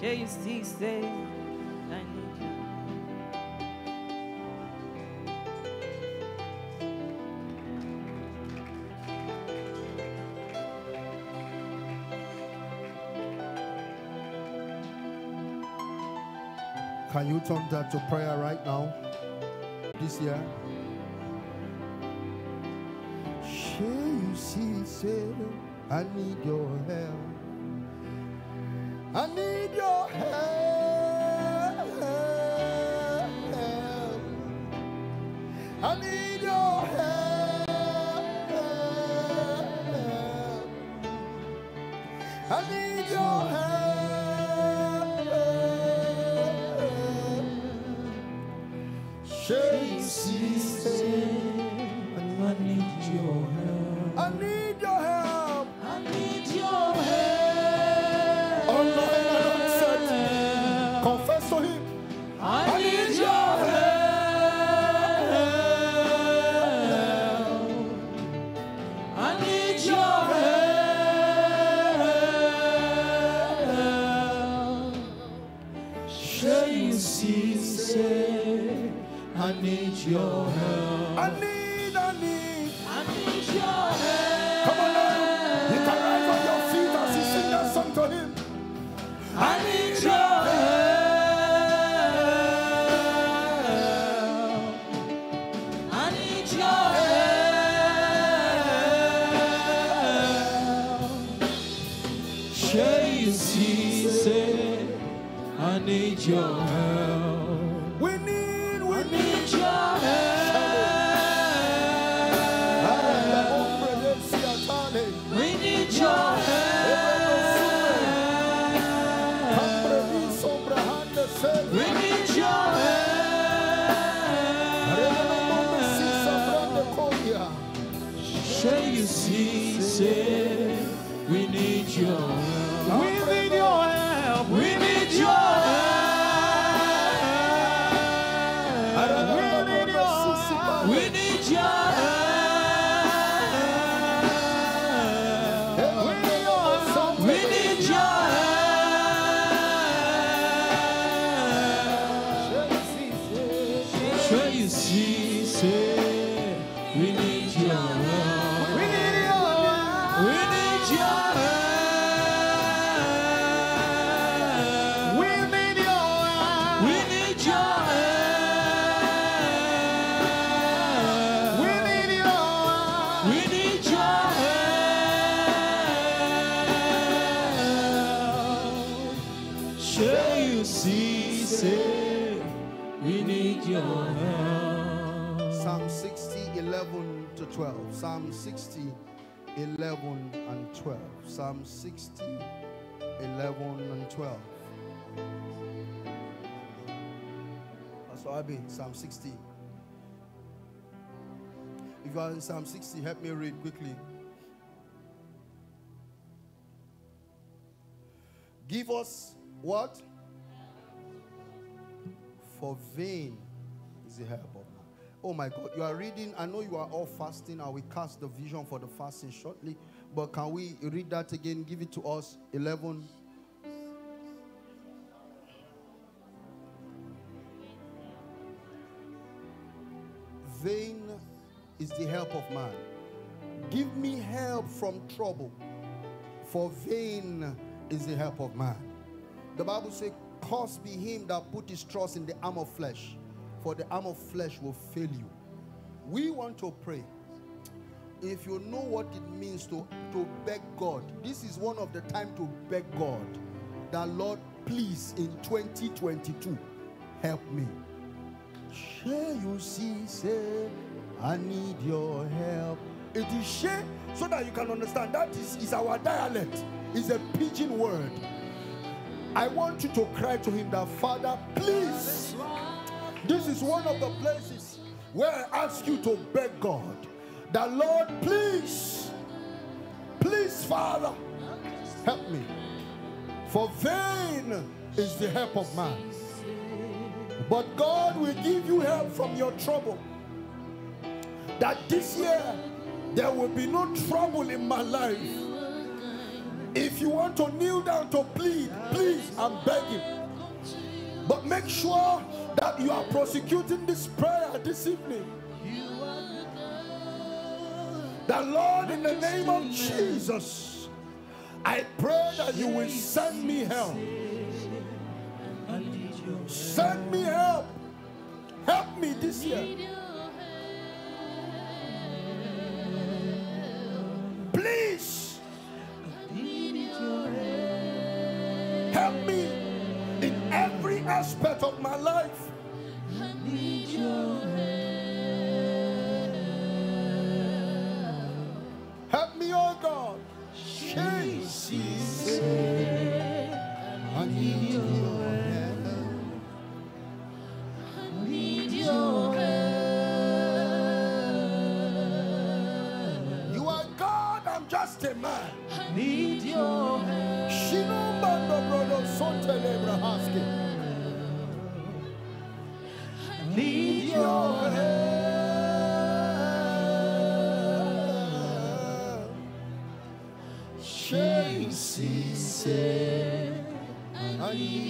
Shall you see, say, I need your help. Can you turn that to prayer right now? This year. Shall you see, say, I need your help. I need your help. I need your help. I need your help. Shall you see, say, I need your help. I need your help. I need your help. Online and upset, confess to him. I need your help. I need your help. Shall you see, say, I need your help. I need your help. Come on now. You can rise on your feet as you sing that song to him. I need your help. I need your help. Shall you see, say, I need your help. We need your help. We need your help. shall you see, say, we need your help. Psalm 60, 11 to 12. Psalm 60, 11 and 12. Psalm 60, 11 and 12. Pastor Abi, Psalm 60. If you are in Psalm 60, help me read quickly. Give us what? For vain is the help of man. Oh my God, you are reading. I know you are all fasting. I will cast the vision for the fasting shortly. But can we read that again? Give it to us. 11. Vain is the help of man. Give me help from trouble, for vain is the help of man. The Bible says, cursed be him that put his trust in the arm of flesh, for the arm of flesh will fail you. We want to pray. If you know what it means to beg God, this is one of the time to beg God that, Lord, please, in 2022, help me. Shall you see, say, I need your help. It is she, so that you can understand. That is our dialect. It's a pidgin word. I want you to cry to him that, Father, please. This is one of the places where I ask you to beg God. That, Lord, please. Please, Father, help me. For vain is the help of man. But God will give you help from your trouble. That this year, there will be no trouble in my life. If you want to kneel down to plead, please, I'm begging. But make sure that you are prosecuting this prayer this evening. The Lord, in the name of Jesus, I pray that you will send me help. Send me help. Help me this year. Please help me in every aspect of my life. Help me, oh God. Jesus, I need your help. I need your help. Just a man. I need your help. I need your help. I need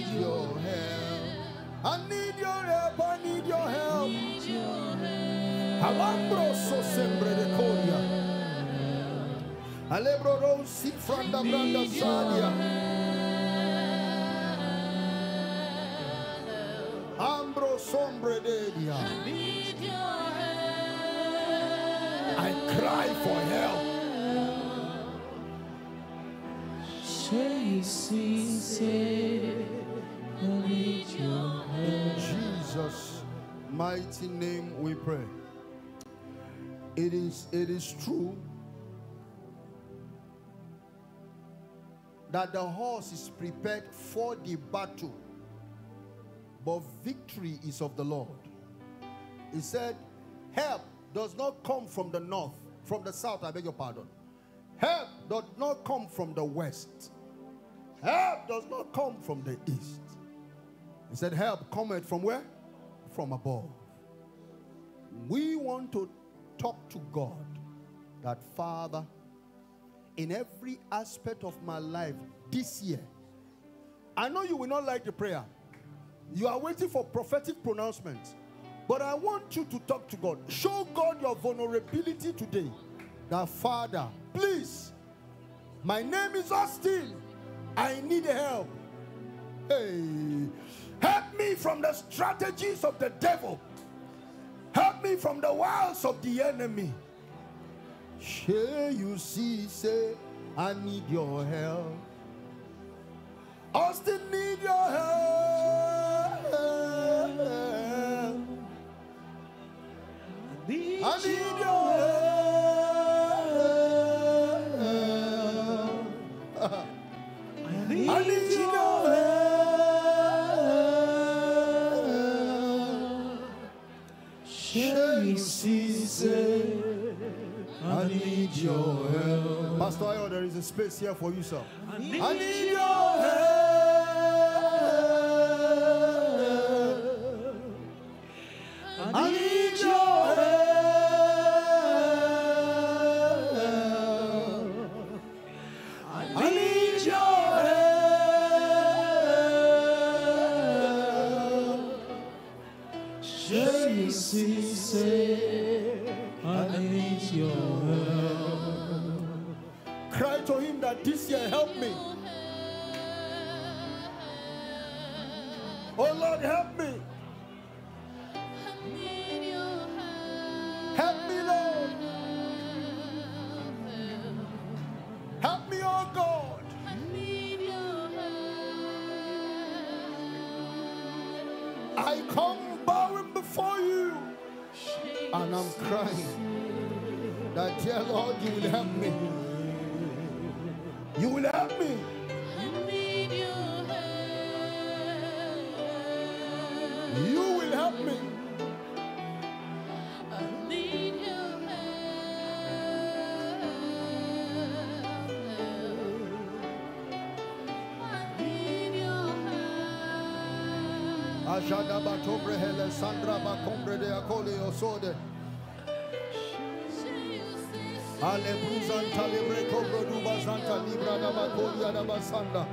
your help. I need your help. I need your help. I need your help. Alebro Rosi from the Branda Sadia. Ambro Sombre Dedia. I cry for help. In Jesus' mighty name we pray. It is true that the horse is prepared for the battle, but victory is of the Lord. He said, help does not come from the north, from the south, I beg your pardon. Help does not come from the west. Help does not come from the east. He said, help cometh from where? From above. We want to talk to God, that Father, in every aspect of my life this year. I know you will not like the prayer. You are waiting for prophetic pronouncements. But I want you to talk to God. Show God your vulnerability today. Now, Father, please, my name is Austin. I need help. Hey, help me from the strategies of the devil. Help me from the wiles of the enemy. Shall you see, say, I need your help. Austin, need your help. I need your help. Pastor Ayo, there is a space here for you, sir. I need your help. I need your help. I need your help. Shall you see, say, I need your help. Cry to him that this year, help me. Oh Lord, help me. Help me, Lord. Help me, oh God. I come bowing before you. And I'm crying that, dear Lord, you will help me. You will help me. You will help me. Ashada batobrehele Sandra bakombre de akole osode. Alebuzan talibre kobro dubazanta libra nabakolia nabasanda.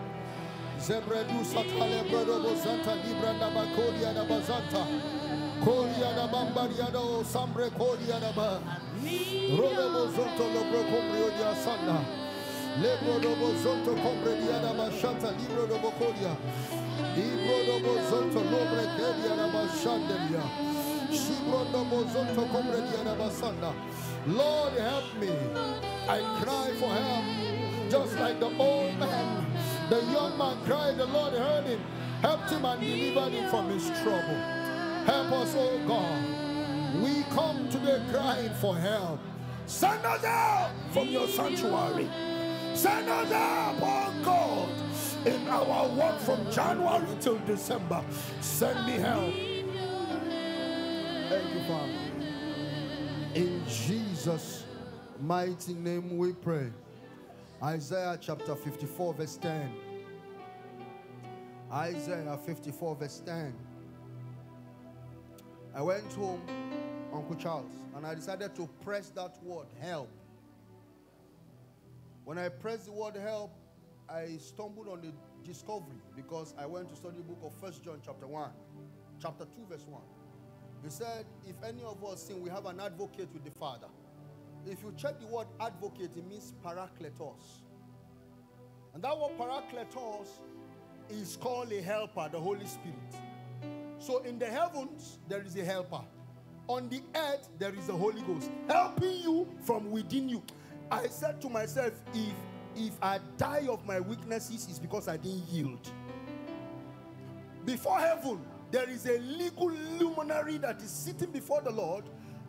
Zebredu satalebro dubazanta libra nabakolia nabazanta. Kolia nabambaria do sambre kolia naba. Rodebozonto lobro kombrio diasanda. Lebro dobozonto kombre dianabashanta libro dobokolia. Ibro dobozonto lobre dianabashandelia. Shibro dobozonto kombre dianabasanda. Lord, help me. I cry for help. Just like the old man, the young man cried, the Lord heard him, helped him and delivered him from his trouble. Help us, oh God. We come today crying for help. Send us help from your sanctuary. Send us help, oh God, in our work from January till December. Send me help. Thank you, Father. In Jesus' mighty name we pray. Isaiah chapter 54 verse 10. Isaiah 54 verse 10. I went home, Uncle Charles, and I decided to press that word, help. When I pressed the word help, I stumbled on the discovery because I went to study the book of First John chapter 1, chapter 2 verse 1. He said, if any of us sin, we have an advocate with the Father. If you check the word advocate, it means parakletos. And that word parakletos is called a helper, the Holy Spirit. So in the heavens, there is a helper. On the earth, there is the Holy Ghost, helping you from within you. I said to myself, if I die of my weaknesses, it's because I didn't yield. Before heaven, there is a legal luminary that is sitting before the Lord.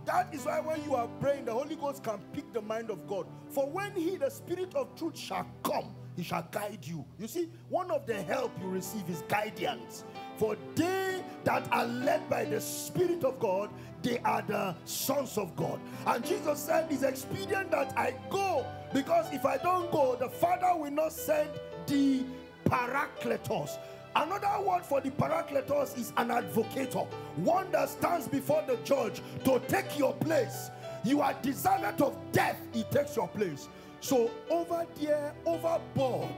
That is why when you are praying, the Holy Ghost can pick the mind of God. For when he, the Spirit of truth, shall come, he shall guide you. You see, one of the help you receive is guidance. For they that are led by the Spirit of God, they are the sons of God. And Jesus said, it's expedient that I go, because if I don't go, the Father will not send the Paracletos. Another word for the Parakletos is an advocator, one that stands before the judge to take your place. You are deserving of death, he takes your place. So over there, overboard,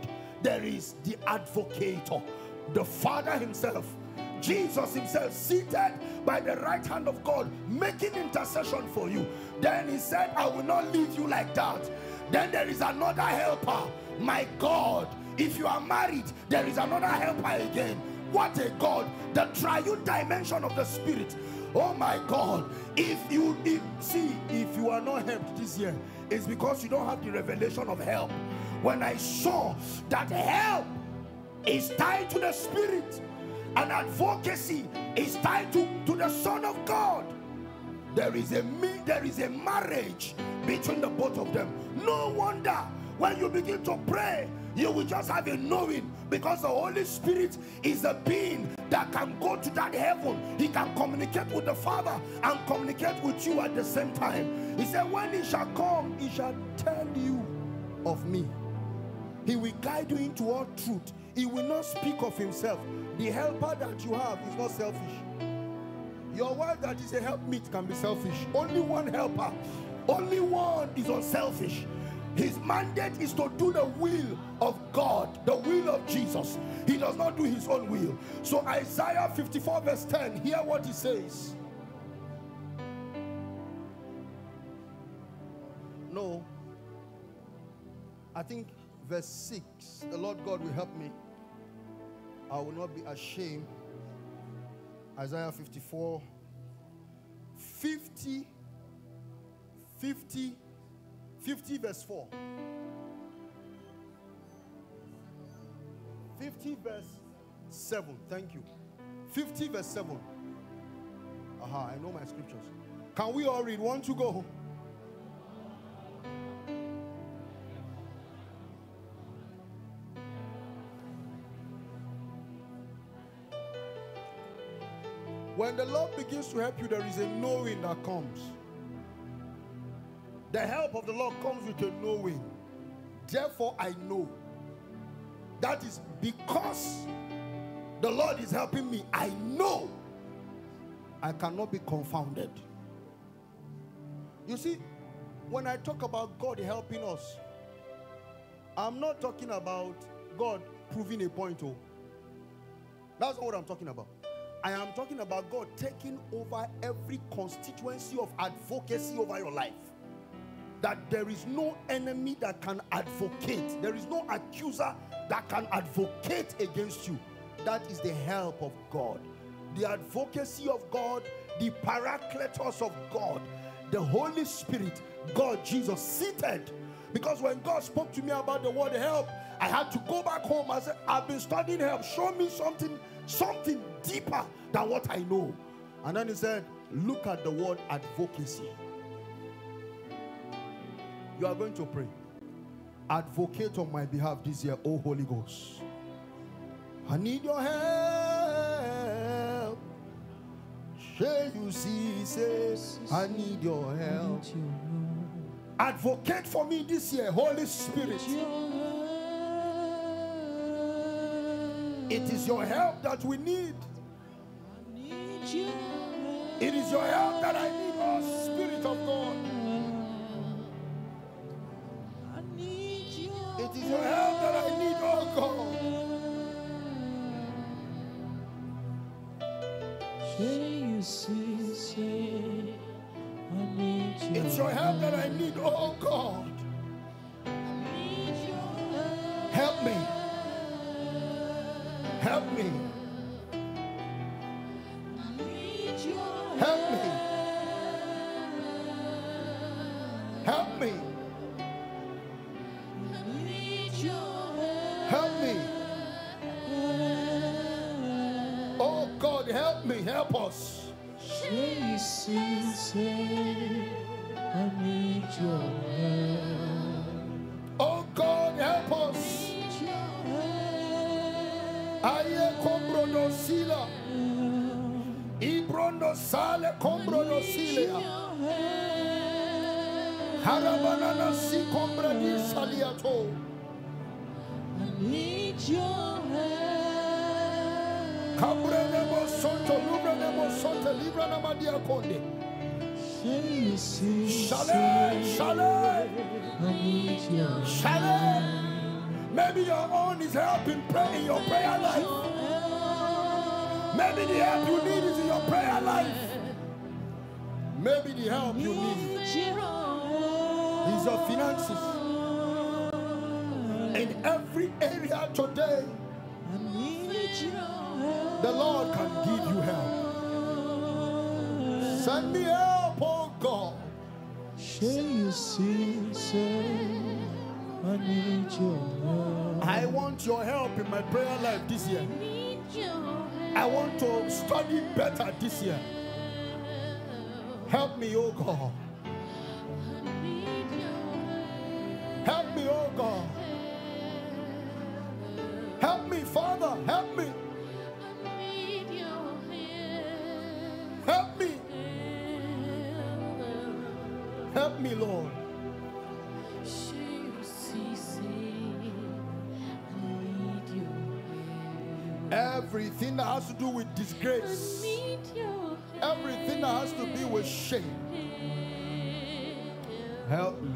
there is the advocator, the Father himself, Jesus himself, seated by the right hand of God, making intercession for you. Then he said, I will not leave you like that. Then there is another helper, my God. If you are married, there is another helper again. What a God, the triune dimension of the Spirit. Oh my God, if you are not helped this year, it's because you don't have the revelation of help. When I saw that help is tied to the Spirit, and advocacy is tied to the Son of God, there is a marriage between the both of them. No wonder when you begin to pray, You will just have a knowing, because the Holy Spirit is a being that can go to that heaven. He can communicate with the Father and communicate with you at the same time. He said, when he shall come, he shall tell you of me. He will guide you into all truth. He will not speak of himself. The helper that you have is not selfish. Your word that is a helpmeet can be selfish. Only one helper. Only one is unselfish. His mandate is to do the will of God, the will of Jesus. He does not do his own will. So Isaiah 54 verse 10, hear what he says. No, I think verse 6, the Lord God will help me. I will not be ashamed. Isaiah 54, 50 verse 4. 50 verse 7. Thank you. 50 verse 7. I know my scriptures. Can we all read? One to go. When the Lord begins to help you, there is a knowing that comes. The help of the Lord comes with a knowing. Therefore, I know. That is because the Lord is helping me. I know I cannot be confounded. You see, when I talk about God helping us, I'm not talking about God proving a point. That's not what I'm talking about. I am talking about God taking over every constituency of advocacy over your life. That there is no enemy that can advocate. There is no accuser that can advocate against you. That is the help of God. The advocacy of God, the paracletos of God, the Holy Spirit, God, Jesus, seated. Because when God spoke to me about the word help, I had to go back home and say, I've been studying help. Show me something deeper than what I know. And then he said, look at the word advocacy. You are going to pray. Advocate on my behalf this year, oh Holy Ghost. I need your help. I need your help. Advocate for me this year, Holy Spirit. It is your help that we need. It is your help that I need, oh Spirit of God. It is your help that I need, oh God. It's your help that I need, oh God. Help me. Help me. Help me. Help me. Help me. Oh God, help me. Help us. Jesus, I need your help. Oh God, help us. Aye, combronosila. Ibronosale, combronosila. Harabanana si combrani saliato. Need your help. Maybe your own is helping pray in your prayer life. Maybe the help you need is in your prayer life. Maybe the help you need is your finances. In every area today, the Lord can give you help. Send me help, oh God. I want your help in my prayer life this year. I want to study better this year. Help me, oh God. Help me, oh God. Help me, Father. Help me. Help me. Help me, Lord. Everything that has to do with disgrace, everything that has to be with shame, help me.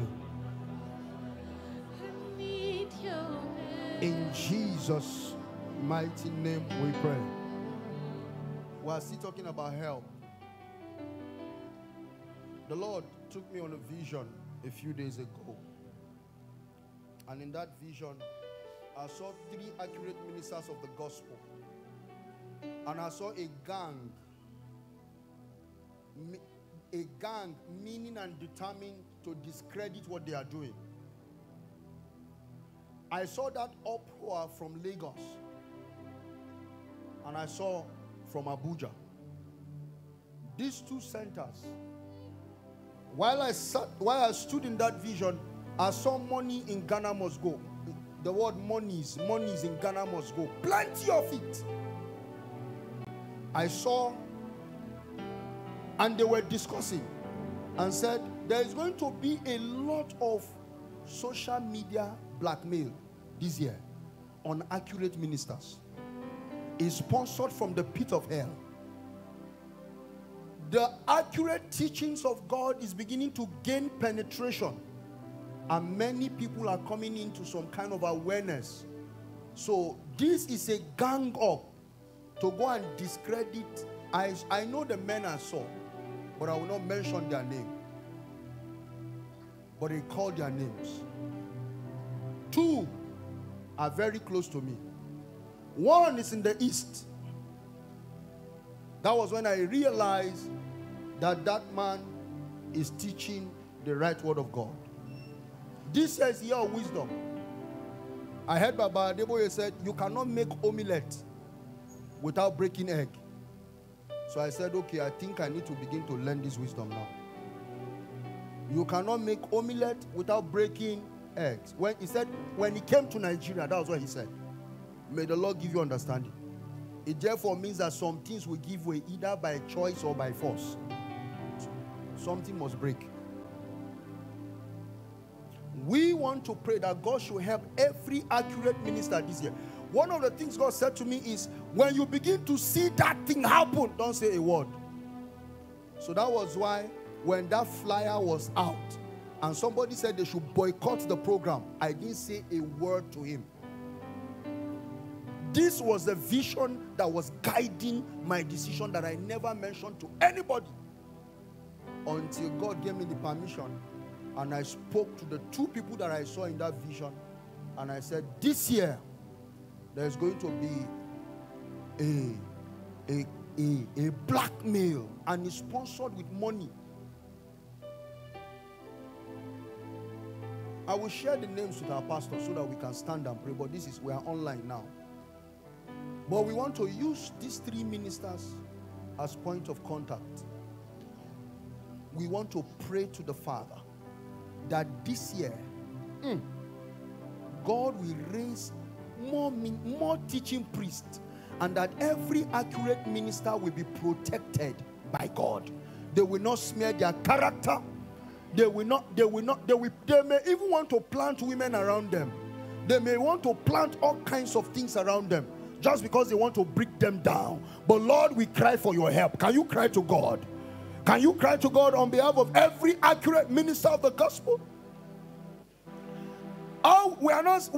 In Jesus' mighty name we pray. We are still talking about help. The Lord took me on a vision a few days ago. And in that vision, I saw three accurate ministers of the gospel. And I saw a gang meaning and determined to discredit what they are doing. I saw that uproar from Lagos, and I saw from Abuja. These two centers, while I stood in that vision, I saw money in Ghana must go. The word monies in Ghana must go. Plenty of it. I saw, and they were discussing and said, there is going to be a lot of social media blackmail this year on accurate ministers. Is sponsored from the pit of hell. The accurate teachings of God is beginning to gain penetration, and many people are coming into some kind of awareness. So this is a gang up to go and discredit. I know the men I saw, but I will not mention their name. But they called their names. Two are very close to me. One is in the east. That was when I realized that that man is teaching the right word of God. This says here of wisdom. I heard Baba Adeboye said, you cannot make omelette without breaking egg. So I said, okay, I think I need to begin to learn this wisdom now. You cannot make omelette without breaking eggs. When he said, when he came to Nigeria, that was what he said. May the Lord give you understanding. It therefore means that some things will give way either by choice or by force. Something must break. We want to pray that God should help every accurate minister this year. One of the things God said to me is, when you begin to see that thing happen, don't say a word. So that was why when that flyer was out and somebody said they should boycott the program, I didn't say a word to him. This was the vision that was guiding my decision that I never mentioned to anybody until God gave me the permission. And I spoke to the two people that I saw in that vision. And I said, this year, there's going to be a blackmail. And it's sponsored with money. I will share the names with our pastor so that we can stand and pray. But this is, we are online now. But we want to use these three ministers as point of contact. We want to pray to the Father that this year, God will raise more teaching priests, and that every accurate minister will be protected by God. They will not smear their character. They may even want to plant women around them. They may want to plant all kinds of things around them just because they want to break them down. But Lord, we cry for your help. Can you cry to God? Can you cry to God on behalf of every accurate minister of the gospel? Oh, we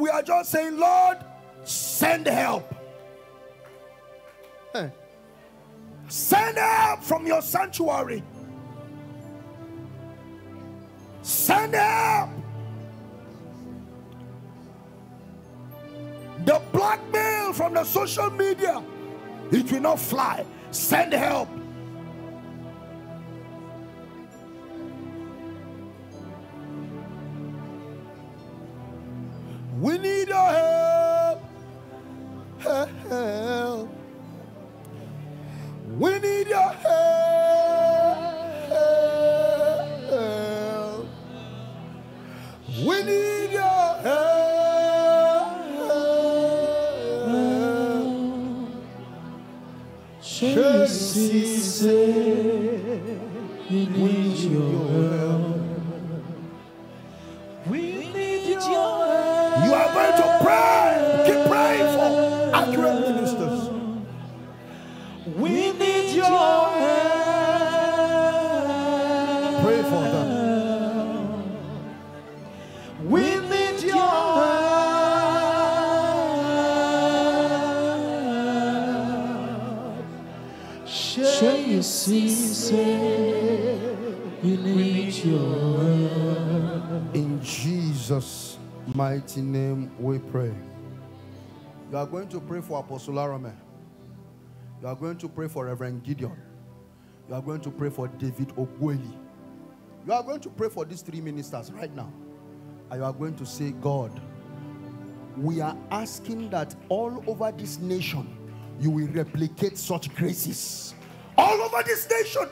are just saying, Lord, send help. Hey. Send help from your sanctuary. Send help. The blackmail from the social media, it will not fly. Send help. We need your help. Help. We need your help. We need your help. We need your help. We need your help. You are going to pray. Keep praying for accurate ministers. We need your help. Pray for them. We need your help. Shall you cease? We need your help. In Jesus' mighty name we pray. You are going to pray for Apostle Arome. You are going to pray for Reverend Gideon. You are going to pray for David Obueli. You are going to pray for these three ministers right now. And you are going to say, God, we are asking that all over this nation, you will replicate such graces. All over this nation,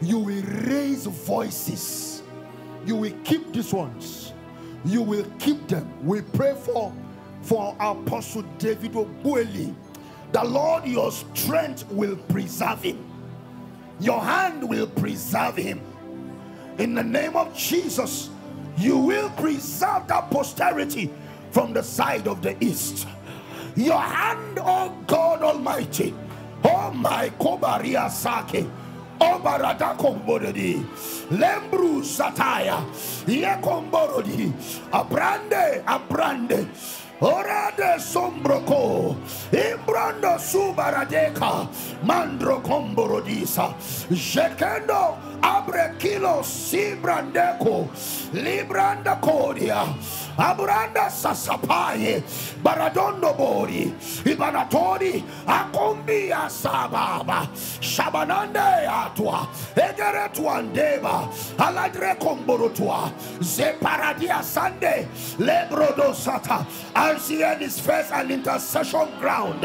you will raise voices. You will keep these ones. You will keep them. We pray for Apostle David Obueli. The Lord, your strength will preserve him. Your hand will preserve him. In the name of Jesus, you will preserve that posterity from the side of the east. Your hand, oh God Almighty, oh my Kobaria Sake, O barada komborodi, lembru sataya, ye komborodi, abrande, abrande, orade sombroko, imbrando subaradeka, mandro komborodisa, jekendo abrekilo sibrandeko, libranda kodia. Aburanda sasapaye, baradondo bori, ibanatori, akombi asababa, shabanande atua, edere tuandeba, aladre komborotua, ze paradia sande, lebrodo sata, RCN is first an intercession ground.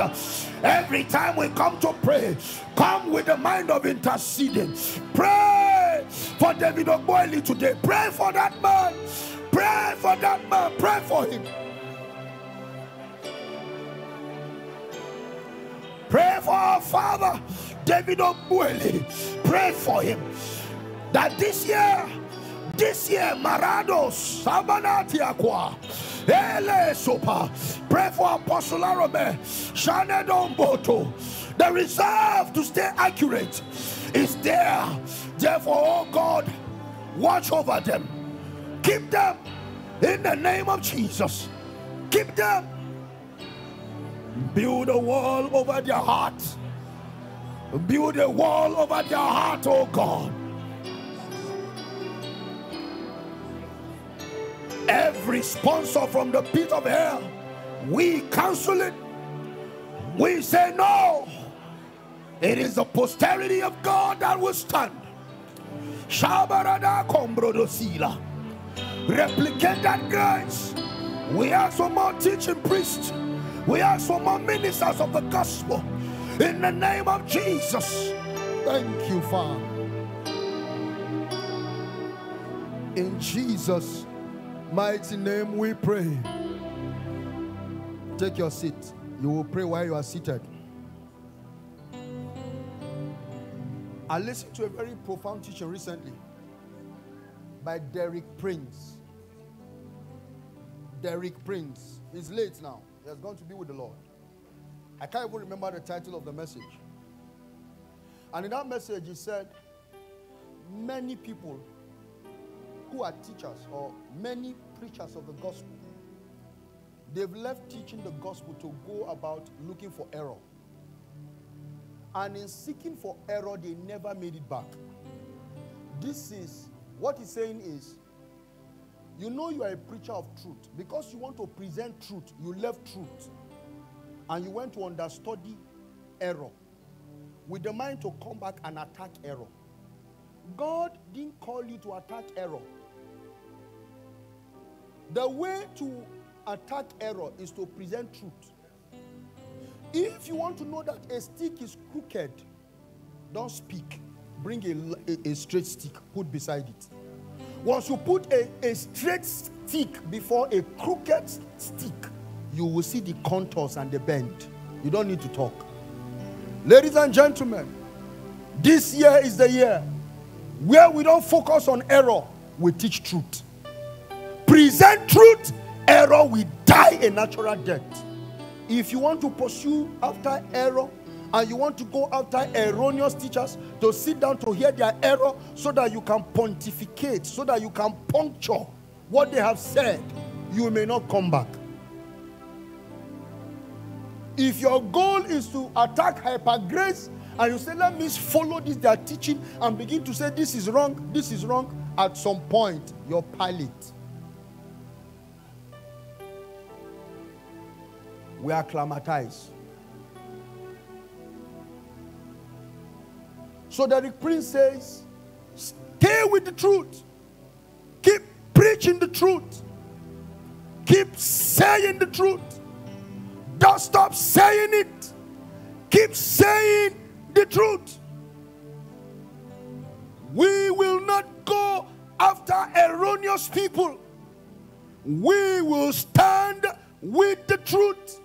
Every time we come to pray, come with the mind of interceding. Pray for David Obueli today. Pray for that man. Pray for that man. Pray for him. Pray for our father, David Obueli. Pray for him. That this year, Marado, Sabanatiakwa, Ele Sopa. Pray for Apostle Arome, Shanedon Boto. The resolve to stay accurate is there. Therefore, oh God, watch over them. Keep them in the name of Jesus. Keep them. Build a wall over their heart. Build a wall over their heart, oh God. Every sponsor from the pit of hell, we cancel it. We say no. It is the posterity of God that will stand. Shabarada kombrodosila. Replicate that grace. We ask for more teaching priests. We ask for more ministers of the gospel. In the name of Jesus. Thank you, Father. In Jesus' mighty name we pray. Take your seat. You will pray while you are seated. I listened to a very profound teaching recently by Derek Prince. Derek Prince. He's late now. He has gone to be with the Lord. I can't even remember the title of the message. And in that message he said, many people who are teachers or many preachers of the gospel, they've left teaching the gospel to go about looking for error. And in seeking for error, they never made it back. This is what he's saying is, you know you are a preacher of truth. Because you want to present truth, you left truth. And you went to understudy error. With the mind to come back and attack error. God didn't call you to attack error. The way to attack error is to present truth. If you want to know that a stick is crooked, don't speak. Bring a straight stick, put beside it. Once you put a straight stick before a crooked stick, you will see the contours and the bend. You don't need to talk. Ladies and gentlemen, this year is the year where we don't focus on error, we teach truth. Present truth, error will die a natural death. If you want to pursue after error, and you want to go after erroneous teachers to sit down to hear their error so that you can pontificate, so that you can puncture what they have said, you may not come back. If your goal is to attack hyper grace and you say, let me follow this, their teaching, and begin to say, this is wrong, at some point, your palate. We are acclimatized. So Derek Prince says, stay with the truth. Keep preaching the truth. Keep saying the truth. Don't stop saying it. Keep saying the truth. We will not go after erroneous people. We will stand with the truth.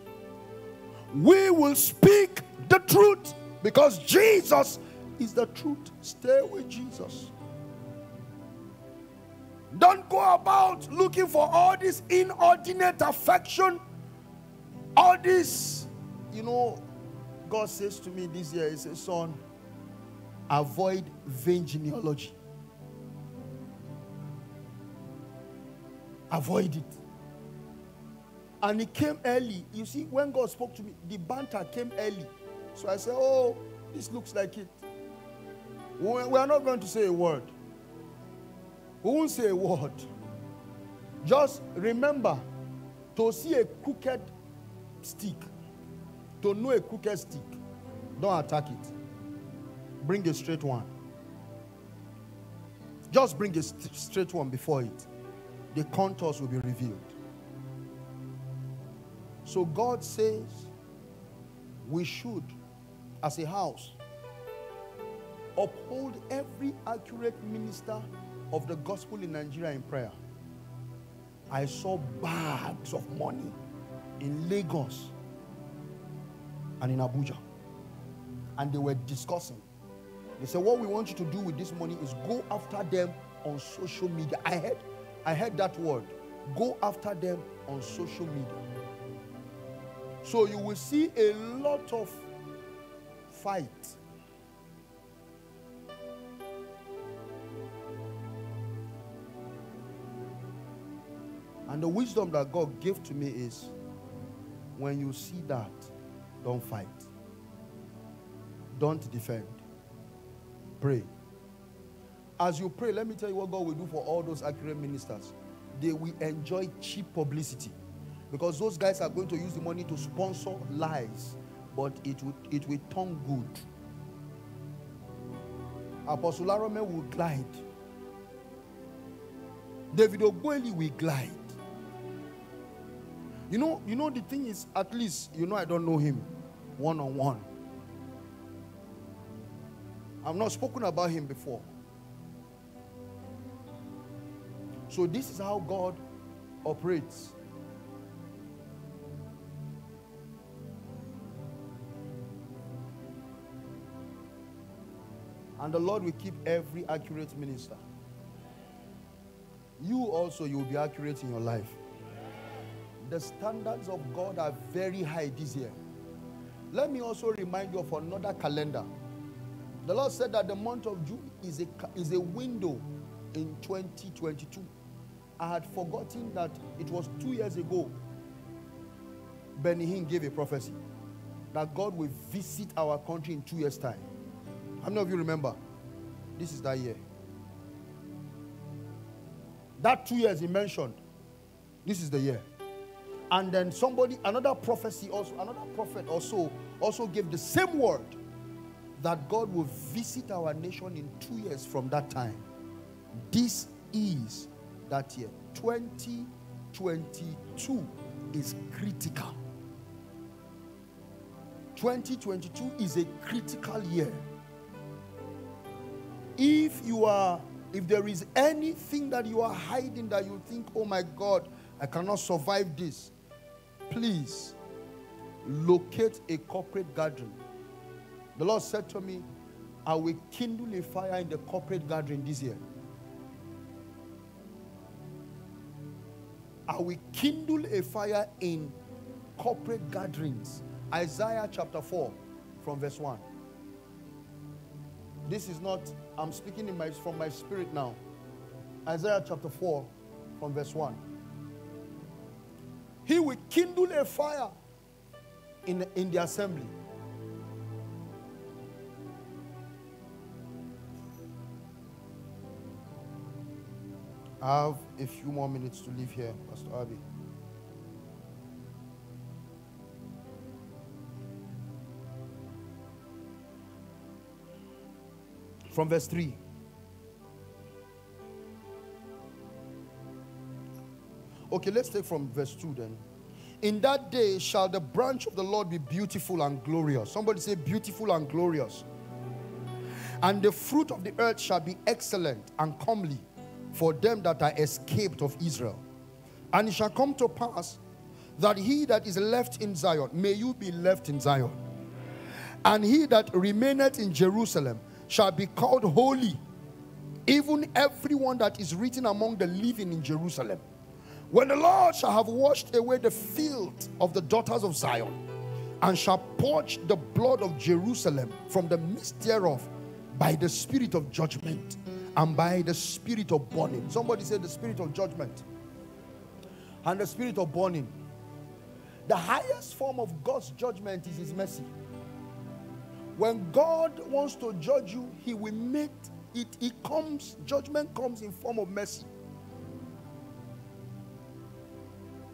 We will speak the truth because Jesus is the truth. Stay with Jesus. Don't go about looking for all this inordinate affection. All this, you know, God says to me this year, he says, son, avoid vain genealogy. Avoid it. And it came early. You see, when God spoke to me, the banter came early. So I said, oh, this looks like it. We are not going to say a word. We won't say a word. Just remember, to see a crooked stick, to know a crooked stick, don't attack it. Bring a straight one. Just bring a straight one before it. The contours will be revealed. So God says, we should, as a house, uphold every accurate minister of the gospel in Nigeria in prayer. I saw bags of money in Lagos and in Abuja. And they were discussing. They said, what we want you to do with this money is go after them on social media. I heard that word. Go after them on social media. So you will see a lot of fight. And the wisdom that God gave to me is, when you see that, don't fight. Don't defend. Pray. As you pray, let me tell you what God will do for all those accurate ministers. They will enjoy cheap publicity. Because those guys are going to use the money to sponsor lies. But it will turn good. Apostle Arome will glide. David Obueli will glide. You know the thing is, at least, you know, I don't know him one-on-one. I've not spoken about him before. So this is how God operates. And the Lord will keep every accurate minister. You also, you will be accurate in your life. The standards of God are very high this year. Let me also remind you of another calendar. The Lord said that the month of June is a window in 2022. I had forgotten that it was 2 years ago Benny Hinn gave a prophecy that God will visit our country in 2 years' time. How many of you remember? This is that year. That 2 years he mentioned, this is the year. And then another prophet also gave the same word that God will visit our nation in 2 years from that time. This is that year. 2022 is critical. 2022 is a critical year. If there is anything that you are hiding that you think, oh my God, I cannot survive this, please locate a corporate gathering The Lord said to me, I will kindle a fire in the corporate gathering this year. I will kindle a fire in corporate gatherings. Isaiah chapter 4 from verse 1. This is not, I'm speaking from my spirit now. Isaiah chapter 4 from verse 1. He will kindle a fire in the assembly. I have a few more minutes to leave here, Pastor Abi. From verse 3. Okay, let's take from verse 2 then. In that day shall the branch of the Lord be beautiful and glorious. Somebody say beautiful and glorious. And the fruit of the earth shall be excellent and comely for them that are escaped of Israel. And it shall come to pass that he that is left in Zion, may you be left in Zion, and he that remaineth in Jerusalem shall be called holy, even everyone that is written among the living in Jerusalem. When the Lord shall have washed away the filth of the daughters of Zion, and shall purge the blood of Jerusalem from the midst thereof by the spirit of judgment and by the spirit of burning. Somebody said the spirit of judgment and the spirit of burning. The highest form of God's judgment is his mercy. When God wants to judge you, he will make it, judgment comes in form of mercy.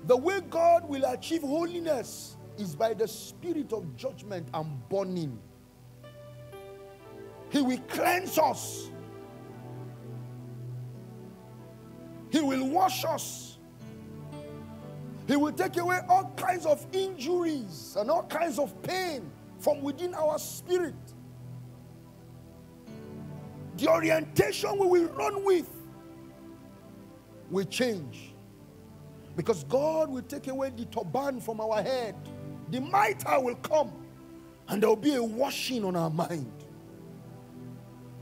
The way God will achieve holiness is by the spirit of judgment and burning. He will cleanse us. He will wash us. He will take away all kinds of injuries and all kinds of pain from within our spirit. The orientation we will run with will change. Because God will take away the turban from our head. The mitre will come and there will be a washing on our mind.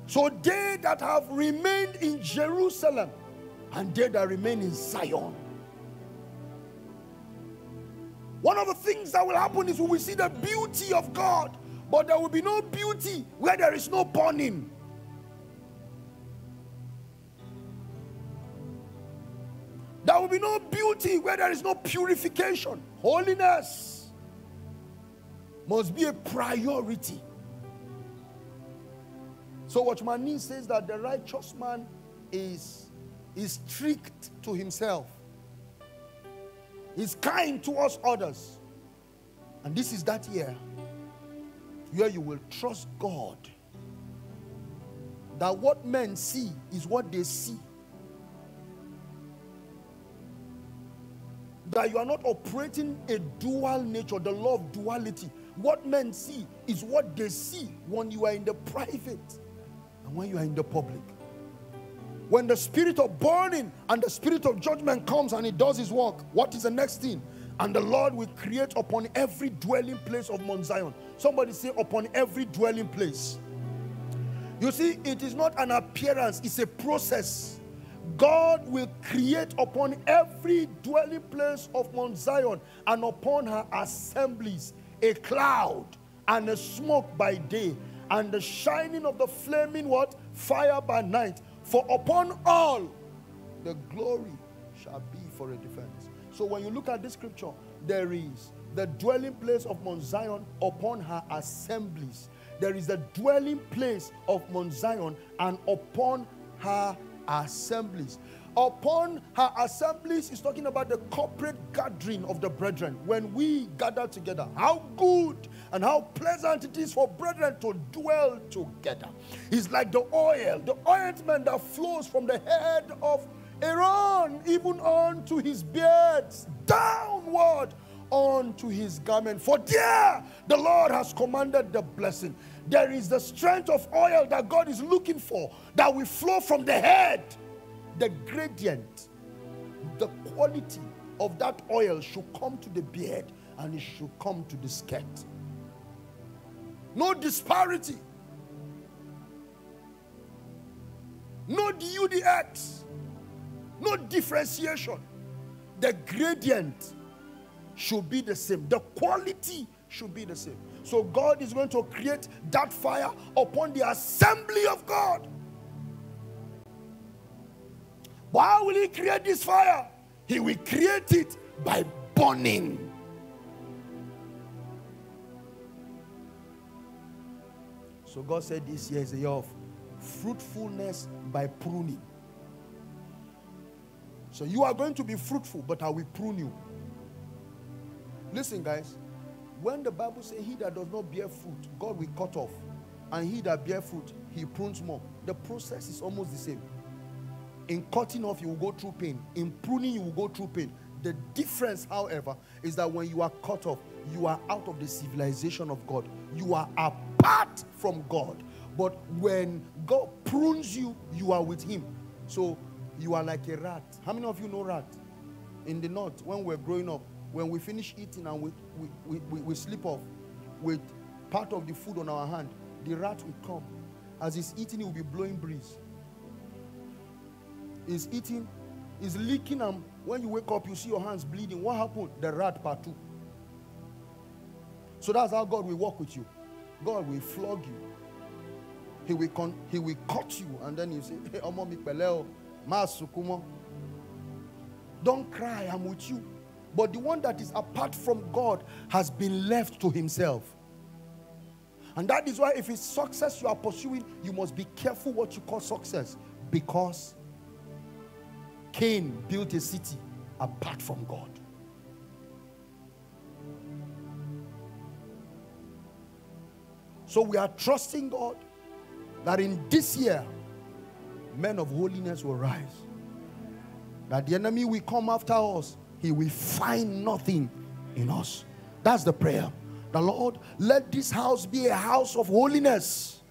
So they that have remained in Jerusalem and they that remain in Zion. One of the things that will happen is we will see the beauty of God, but there will be no beauty where there is no burning. There will be no beauty where there is no purification. Holiness must be a priority. So Watchman Nee says that the righteous man is strict to himself. He's kind towards others. And this is that year where you will trust God that what men see is what they see. That you are not operating a dual nature, the law of duality. What men see is what they see when you are in the private and when you are in the public. When the spirit of burning and the spirit of judgment comes and it does his work, what is the next thing? And the Lord will create upon every dwelling place of Mount Zion. Somebody say, upon every dwelling place. You see, it is not an appearance, it's a process. God will create upon every dwelling place of Mount Zion and upon her assemblies a cloud and a smoke by day and the shining of the flaming what? Fire by night. For upon all, the glory shall be for a defense. So when you look at this scripture, there is the dwelling place of Mount Zion upon her assemblies. There is the dwelling place of Mount Zion and upon her assemblies. Upon her assemblies is talking about the corporate gathering of the brethren. When we gather together, how good and how pleasant it is for brethren to dwell together. It's like the oil, the ointment that flows from the head of Aaron, even unto his beard, downward unto his garment. For there the Lord has commanded the blessing. There is the strength of oil that God is looking for, that will flow from the head. The gradient, the quality of that oil should come to the beard and it should come to the skirt. No disparity. No DUDX. No differentiation. The gradient should be the same. The quality should be the same. So God is going to create that fire upon the assembly of God. Why will he create this fire? He will create it by burning. So God said this year is a year of fruitfulness by pruning. So you are going to be fruitful, but I will prune you. Listen, guys. When the Bible says he that does not bear fruit, God will cut off. And he that bear fruit, he prunes more. The process is almost the same. In cutting off, you will go through pain. In pruning, you will go through pain. The difference, however, is that when you are cut off, you are out of the civilization of God. You are apart from God. But when God prunes you, you are with him. So you are like a rat. How many of you know rat? In the north, when we're growing up, when we finish eating and we slip off with part of the food on our hand, the rat will come. As he's eating, he will be blowing breeze. He's eating, he's leaking, and when you wake up, you see your hands bleeding. What happened? The rat part two. So that's how God will work with you. God will flog you. He will cut you, and then you say, hey, Omo mi peleo, masukumo. Don't cry, I'm with you. But the one that is apart from God has been left to himself. And that is why if it's success you are pursuing, you must be careful what you call success. Because Cain built a city apart from God. So we are trusting God that in this year, men of holiness will rise. That the enemy will come after us. He will find nothing in us. That's the prayer. The Lord, let this house be a house of holiness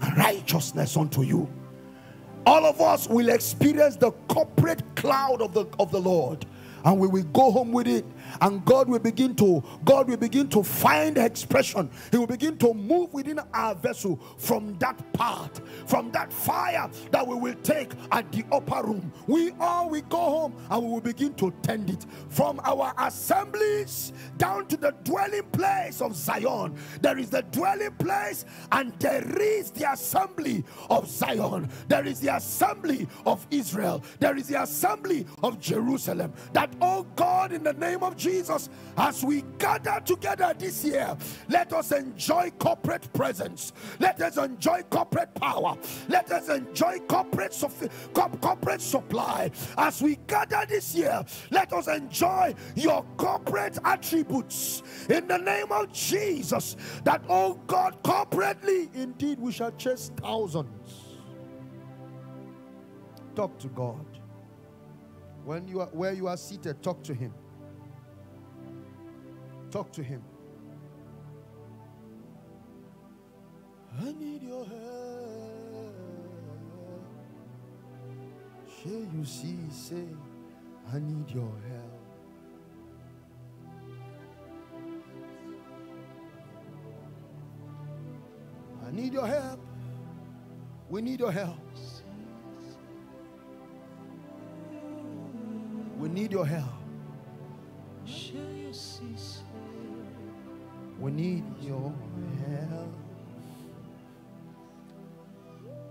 and righteousness unto you. All of us will experience the corporate cloud of the Lord. And we will go home with it. And God will begin to find expression. He will begin to move within our vessel from that path, from that fire that we will take at the upper room. We all will go home and we will begin to tend it. From our assemblies down to the dwelling place of Zion. There is the dwelling place and there is the assembly of Zion. There is the assembly of Israel. There is the assembly of Jerusalem. That, oh God, in the name of Jesus, as we gather together this year, let us enjoy corporate presence. Let us enjoy corporate power. Let us enjoy corporate supply. As we gather this year, let us enjoy your corporate attributes. In the name of Jesus, that, oh God, corporately, indeed, we shall chase thousands. Talk to God. When you are where you are seated, talk to him. Talk to him. I need your help. Shall you see, say, I need your help. I need your help. We need your help. We need your help. Shall you see, say, we need your help.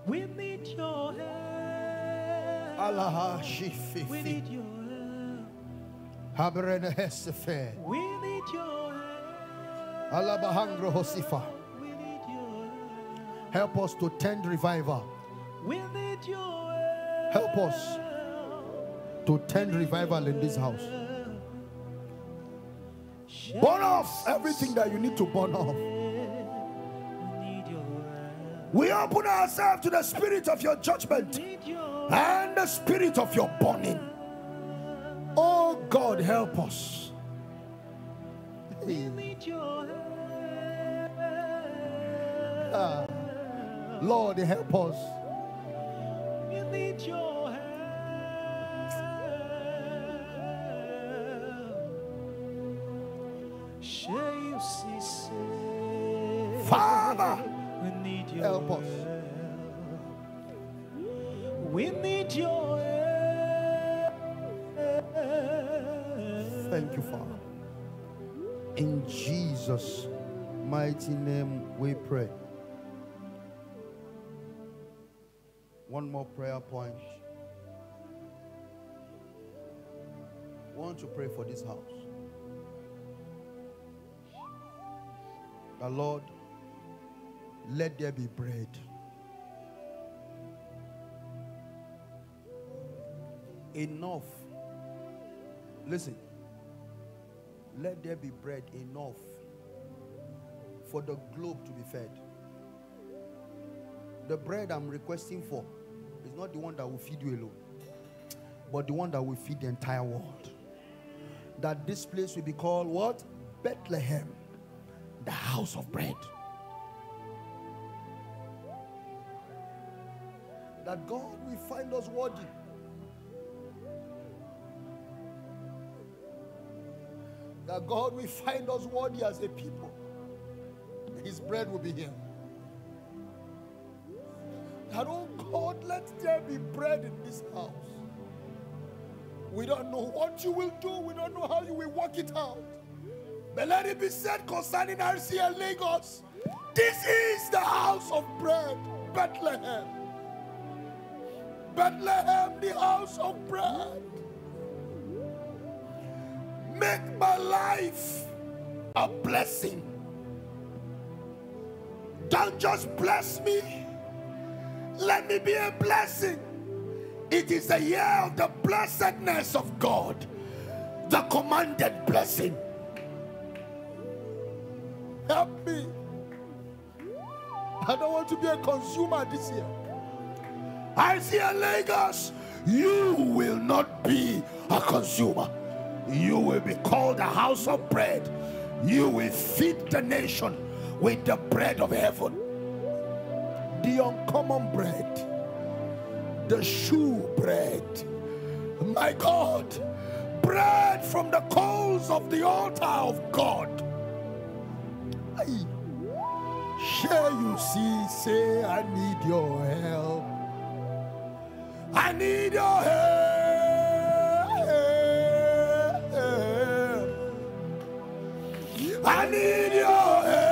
We need your help. Allah Shifi. We need your help. Habrena Hesefe. We need your help. Allah Bahangro Hosifa. We need your help. Help us to tend revival. We need your help. Help us to tend revival in this house. Burn off everything that you need to burn off. We open ourselves to the spirit of your judgment and the spirit of your burning. Oh God, help us. Lord, help us. We need your help. Father, help us. We need your help. Thank you, Father. In Jesus' mighty name we pray. One more prayer point. I want to pray for this house. The Lord, let there be bread. Enough. Listen. Let there be bread enough for the globe to be fed. The bread I'm requesting for is not the one that will feed you alone, but the one that will feed the entire world. That this place will be called what? Bethlehem, the house of bread. That God will find us worthy. That God will find us worthy as a people. His bread will be here. That, oh God, let there be bread in this house. We don't know what you will do. We don't know how you will work it out. But let it be said concerning RCL Lagos, this is the house of bread, Bethlehem. Bethlehem, the house of bread. Make my life a blessing. Don't just bless me. Let me be a blessing. It is the year of the blessedness of God. The commanded blessing. Help me. I don't want to be a consumer this year. I see a Lagos. You will not be a consumer. You will be called a house of bread. You will feed the nation with the bread of heaven. The uncommon bread. The shoe bread. My God. Bread from the coals of the altar of God. Shall you see, say, I need your help. I need your help. I need your help.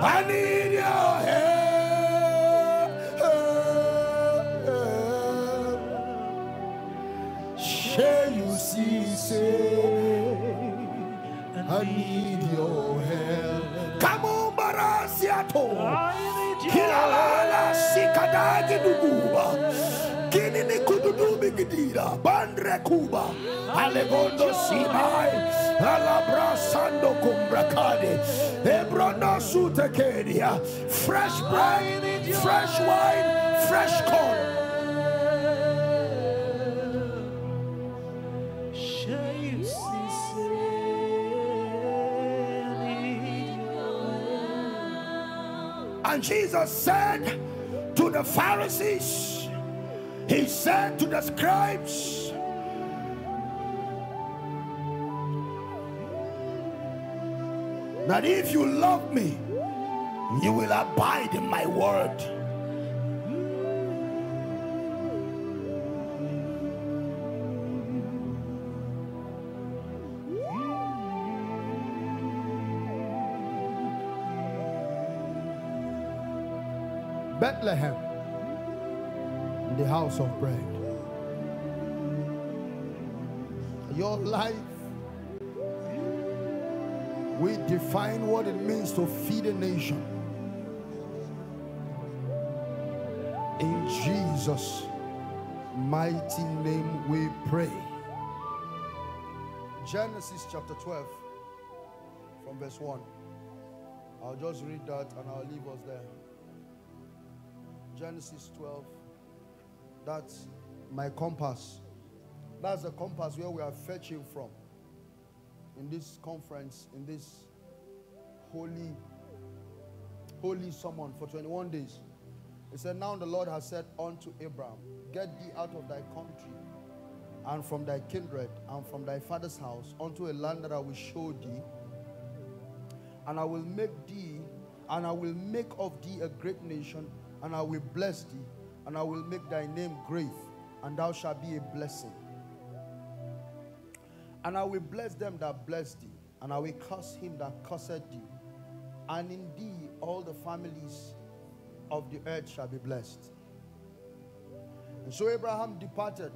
I need your help. Shall you see, say, I need your help. Come on, Barasiato. Kilala Sikadagi Duguba. Kinini kududu bigidira, bandre kuba, alegondo simai, alabra sando kumbrakade, ebrona sutekeria, fresh bread, fresh wine, fresh corn. And Jesus said to the Pharisees, he said to the scribes, that if you love me, you will abide in my word. Bethlehem, the house of bread. Your life, we define what it means to feed a nation. In Jesus' mighty name we pray. Genesis chapter 12 from verse 1. I'll just read that and I'll leave us there. Genesis 12. That's my compass. That's the compass where we are fetching from in this conference, in this holy sermon for 21 days. It said, now the Lord has said unto Abraham, get thee out of thy country and from thy kindred, and from thy father's house, unto a land that I will show thee. And I will make thee, and I will make of thee a great nation, and I will bless thee, and I will make thy name great, and thou shalt be a blessing. And I will bless them that bless thee, and I will curse him that curseth thee. And in thee all the families of the earth shall be blessed. And so Abraham departed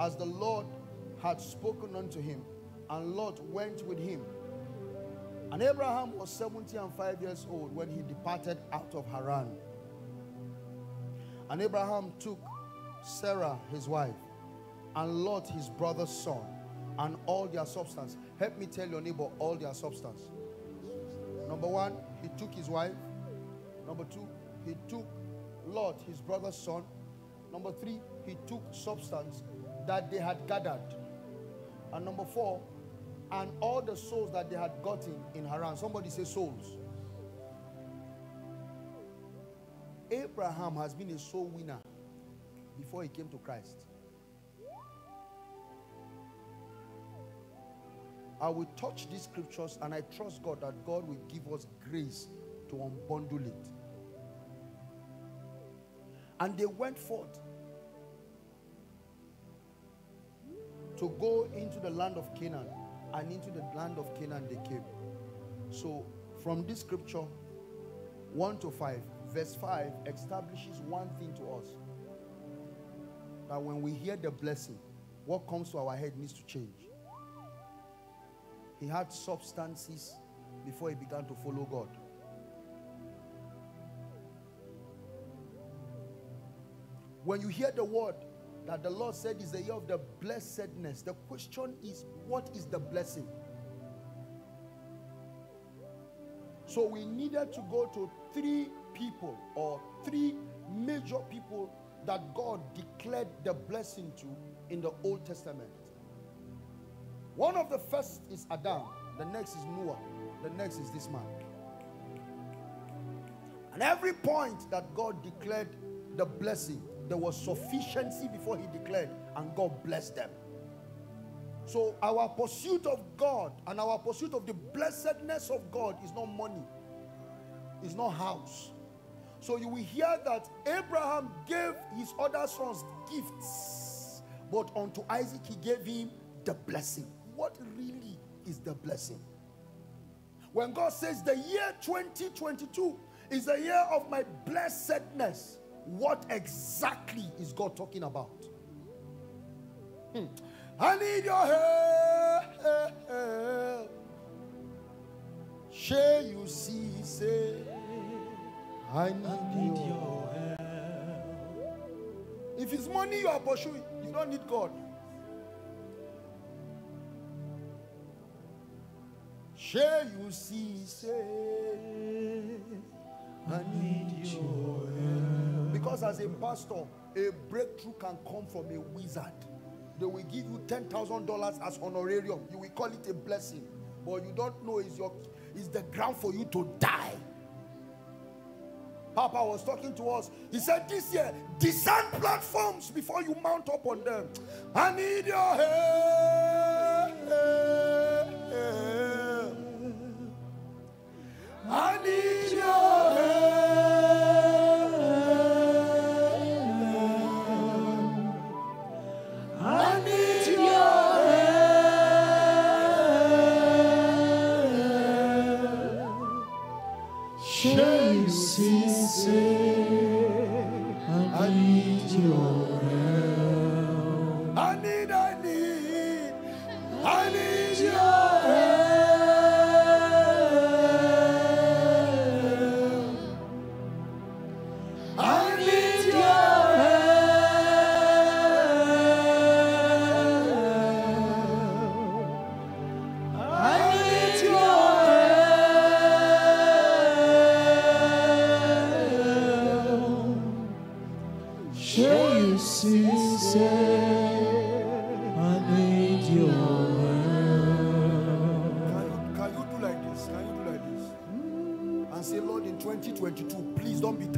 as the Lord had spoken unto him, and Lot went with him. And Abraham was 75 years old when he departed out of Haran. And Abraham took Sarah his wife, and Lot his brother's son, and all their substance. Help me tell your neighbor, all their substance. Number one, he took his wife. Number two, he took Lot his brother's son. Number three, he took substance that they had gathered. And number four, and all the souls that they had gotten in Haran. Somebody say souls. Abraham has been a soul winner before he came to Christ. I will touch these scriptures, and I trust God that God will give us grace to unbundle it. And they went forth to go into the land of Canaan, and into the land of Canaan they came. So from this scripture, 1 to 5, verse 5 establishes one thing to us, that when we hear the blessing, what comes to our head needs to change. He had substances before he began to follow God. When you hear the word that the Lord said is the year of the blessedness, the question is, what is the blessing? So we needed to go to three people, or three major people that God declared the blessing to in the Old Testament. One of the first is Adam, the next is Noah, the next is this man. And every point that God declared the blessing, there was sufficiency before he declared, and God blessed them. So our pursuit of God and our pursuit of the blessedness of God is not money, it's not house. So you will hear that Abraham gave his other sons gifts, but unto Isaac he gave him the blessing. What really is the blessing? When God says the year 2022 is the year of my blessedness, what exactly is God talking about? I need your help. Shall you see, say, I need your help. If it's money you are pursuing, you don't need God. Shall you see, say, I need your help. Because as a pastor, a breakthrough can come from a wizard. They will give you $10,000 as honorarium. You will call it a blessing, but you don't know is the ground for you to die. Papa was talking to us. He said this year, design platforms before you mount up on them. I need your help. I need your help. I need your help. Shall you see, say, I need your help. I need your help. I need your.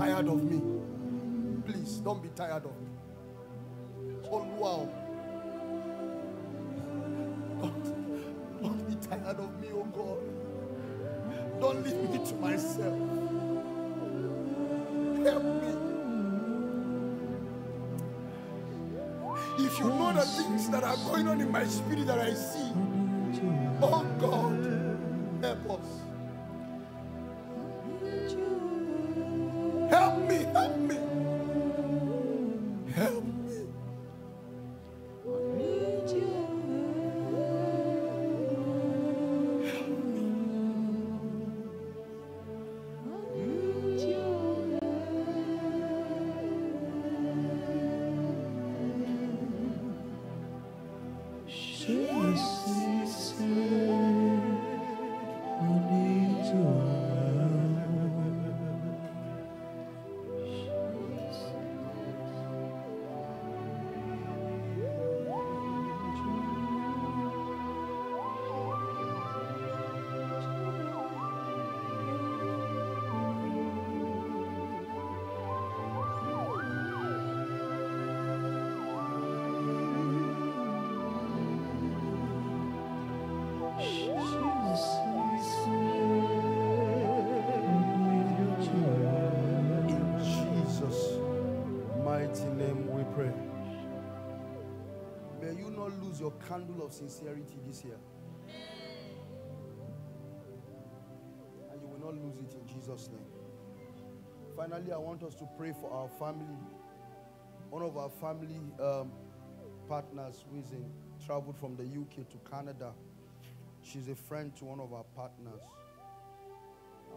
Tired of me, please don't be tired of me. Oh wow, Don't leave me to myself. Help me. If you know the things that are going on in my spirit that I see, oh God, help us. Help me, help me. Help me. Help me. Candle of sincerity this year, and you will not lose it in Jesus' name. Finally, I want us to pray for our family. One of our family partners who is in traveled from the UK to Canada. She's a friend to one of our partners,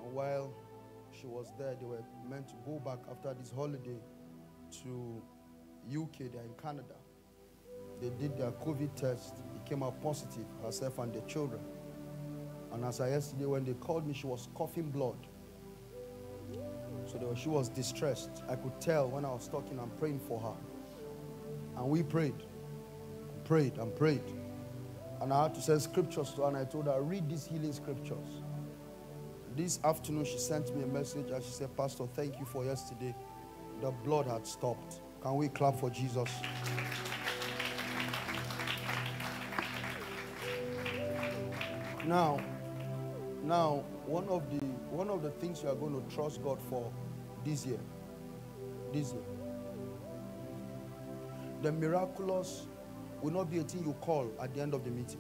and while she was there, they were meant to go back after this holiday to UK. They're in Canada. They did their COVID test. It came out positive, herself and the children. And as I yesterday, when they called me, she was coughing blood. So she was distressed. I could tell when I was talking and praying for her. And we prayed. And I had to send scriptures to her, and I told her, read these healing scriptures. This afternoon, she sent me a message, and she said, Pastor, thank you for yesterday. The blood had stopped. Can we clap for Jesus? Now, one of the things you are going to trust God for this year, the miraculous will not be a thing you call at the end of the meeting.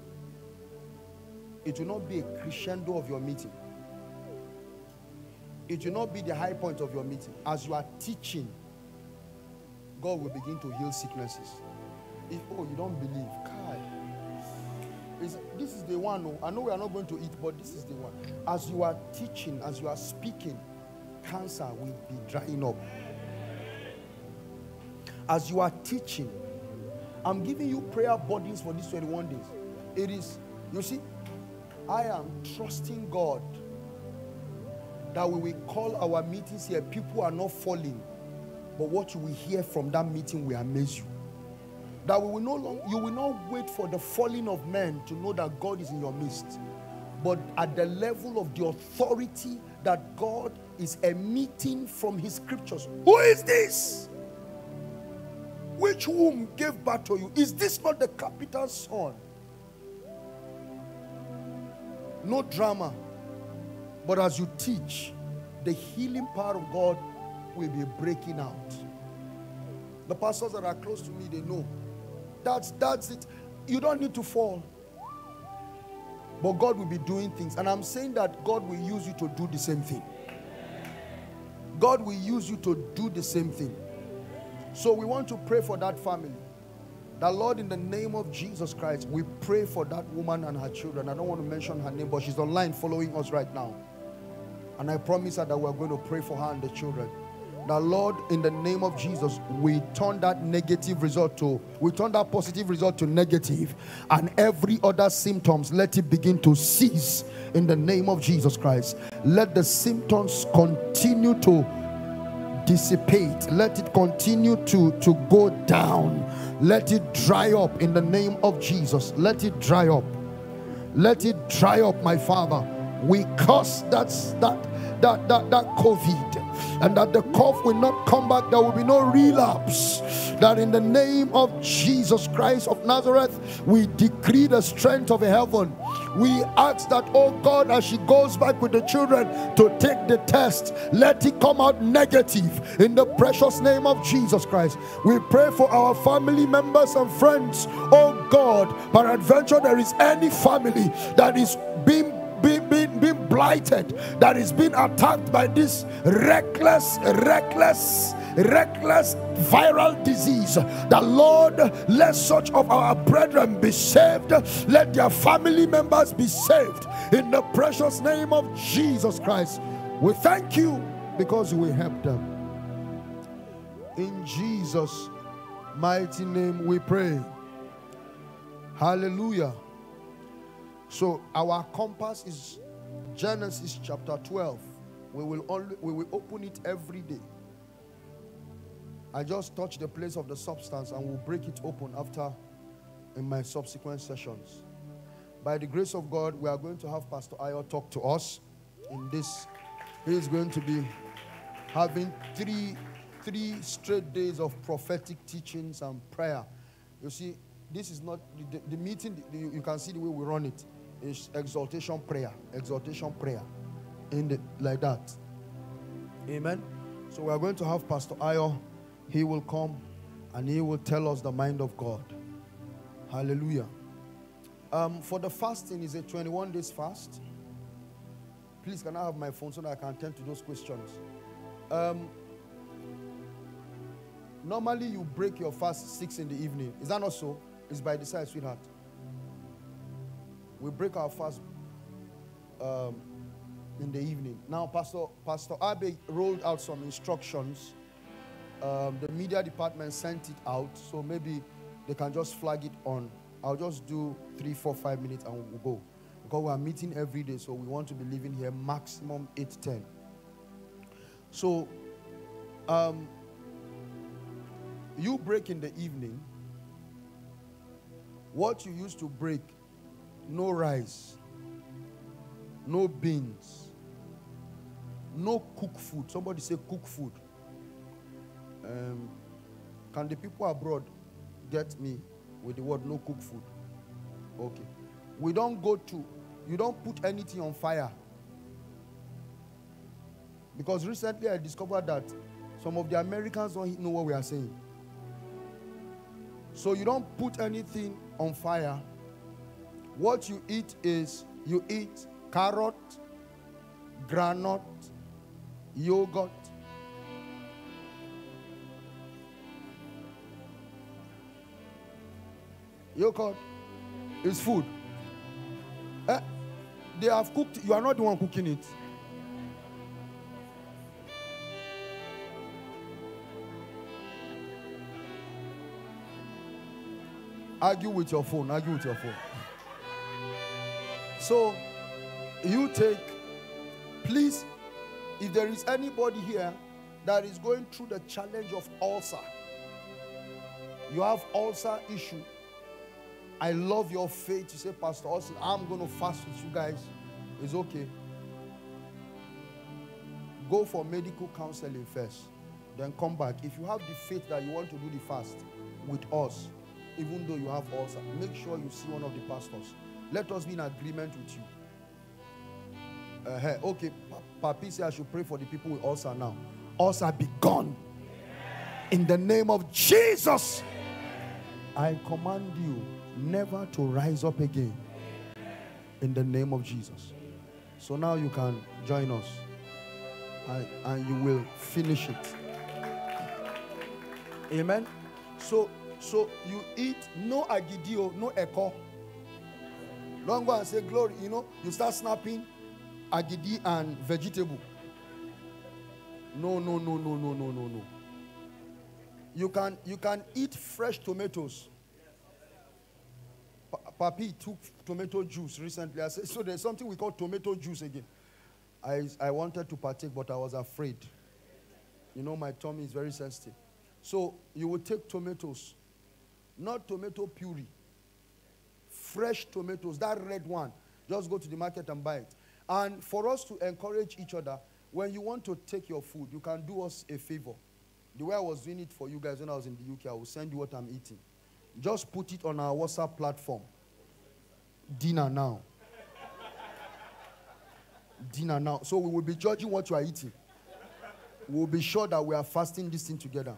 It will not be a crescendo of your meeting. It will not be the high point of your meeting. As you are teaching, God will begin to heal sicknesses. If, oh, you don't believe, God. This is the one. I know we are not going to eat, but this is the one. As you are teaching, as you are speaking, cancer will be drying up. As you are teaching, I'm giving you prayer burdens for these 21 days. It is, you see, I am trusting God that we will call our meetings here. People are not falling, but what you will hear from that meeting will amaze you. That we will no longer, you will not wait for the falling of men to know that God is in your midst. But at the level of the authority that God is emitting from his scriptures. Who is this? Which womb gave birth to you? Is this not the capital Son? No drama. But as you teach, the healing power of God will be breaking out. The pastors that are close to me, they know. That's it. You don't need to fall. But God will be doing things. And I'm saying that God will use you to do the same thing. God will use you to do the same thing. So we want to pray for that family. The Lord, in the name of Jesus Christ, we pray for that woman and her children. I don't want to mention her name, but she's online following us right now. And I promise her that we're going to pray for her and the children. The Lord, in the name of Jesus, we turn that positive result to negative, and every other symptoms, let it begin to cease in the name of Jesus Christ. Let the symptoms continue to dissipate. Let it continue to go down. Let it dry up in the name of Jesus. Let it dry up. Let it dry up, my Father. We curse that COVID. and that the cough will not come back. There will be no relapse. That in the name of Jesus Christ of Nazareth, we decree the strength of heaven. We ask that, oh God, as she goes back with the children to take the test, let it come out negative in the precious name of Jesus Christ. We pray for our family members and friends. Oh God, peradventure there is any family that is being blighted, that is being attacked by this reckless viral disease. The Lord, let such of our brethren be saved. Let their family members be saved in the precious name of Jesus Christ. We thank you because you will help them. In Jesus' mighty name we pray. Hallelujah. So our compass is Genesis chapter 12. We will open it every day. I just touch the place of the substance and we'll break it open after in my subsequent sessions. By the grace of God, we are going to have Pastor Ayo talk to us in this. He is going to be having three straight days of prophetic teachings and prayer. You see, this is not the meeting. You can see the way we run it. It's exaltation prayer, like that. Amen. So we are going to have Pastor Ayo. He will come and he will tell us the mind of God. Hallelujah. For the fasting, is a 21 days fast. Please, can I have my phone so that I can attend to those questions? Normally, you break your fast 6 in the evening. Is that not so? It's by the side, sweetheart. We break our fast in the evening. Now, Pastor Abe rolled out some instructions. The media department sent it out, so maybe they can just flag it on. I'll just do 3, 4, 5 minutes and we'll go. Because we are meeting every day, so we want to be leaving here maximum 8:10. So, you break in the evening. What you used to break, no rice, no beans, no cooked food. Somebody say cooked food. Can the people abroad get me with the word no cook food? Okay. We don't go to, you don't put anything on fire. Because recently I discovered that some of the Americans don't know what we are saying. So you don't put anything on fire. What you eat is, you eat carrot, granite, yogurt, yogurt is food. They have cooked. You are not the one cooking it. Argue with your phone. Argue with your phone. So, you take, please, if there is anybody here that is going through the challenge of ulcer, you have ulcer issue, I love your faith. You say, Pastor Austin, I'm going to fast with you guys. It's okay. Go for medical counseling first. Then come back. If you have the faith that you want to do the fast with us, even though you have ulcer, make sure you see one of the pastors. Let us be in agreement with you. Okay, Papi said I should pray for the people with ulcer now. Ulcer be gone. In the name of Jesus, I command you never to rise up again. In the name of Jesus. So now you can join us and you will finish it. Amen. So you eat no agidio, no echo. Don't go and say glory. You know, you start snapping agidi and vegetable. No. You can eat fresh tomatoes. Papi took tomato juice recently. I said, so there's something we call tomato juice again. I wanted to partake, but I was afraid. You know, my tummy is very sensitive. So you will take tomatoes, not tomato puree, fresh tomatoes, that red one. Just go to the market and buy it. And for us to encourage each other, When you want to take your food, you can do us a favor. The way I was doing it for you guys when I was in the UK, I will send you what I'm eating. Just put it on our WhatsApp platform. Dinner now. Dinner now. So we will be judging what you are eating. We will be sure that we are fasting this thing together.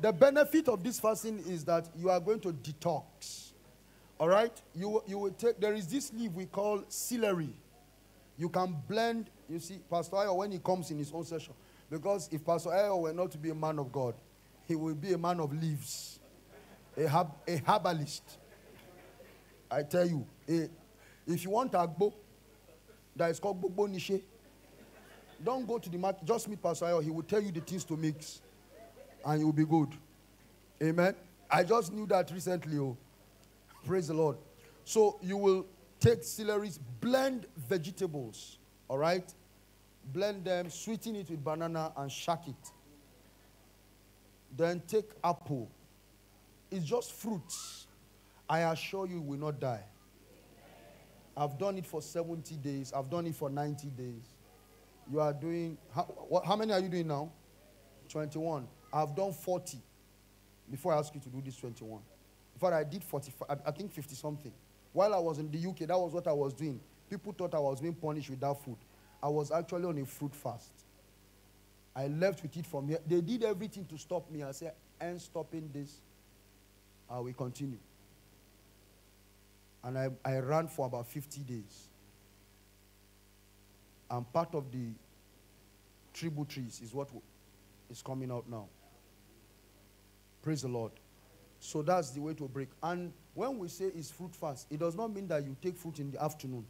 The benefit of this fasting is that you are going to detox. All right? You will take, there is this leaf we call celery. You can blend, you see, Pastor Ayo, when he comes in his own session, because if Pastor Ayo were not to be a man of God, he will be a man of leaves, a herbalist. I tell you, if you want agbo, that is called Bobo Niche, don't go to the market, just meet Pastor Ayo, he will tell you the things to mix, and you will be good. Amen? I just knew that recently, oh. Praise the Lord. So you will take celeries, blend vegetables, all right? Blend them, sweeten it with banana and shake it. Then take apple. It's just fruits. I assure you, you will not die. I've done it for 70 days. I've done it for 90 days. You are doing, how many are you doing now? 21. I've done 40 before I asked you to do this 21. In fact, I did 45, I think 50 something. While I was in the UK, that was what I was doing. People thought I was being punished with that food. I was actually on a fruit fast. I left with it from here. They did everything to stop me. I said, "Ain't stopping this. I will continue." And I ran for about 50 days. And part of the tributaries is what is coming out now. Praise the Lord. So that's the way to break. And when we say it's fruit fast, it does not mean that you take fruit in the afternoon.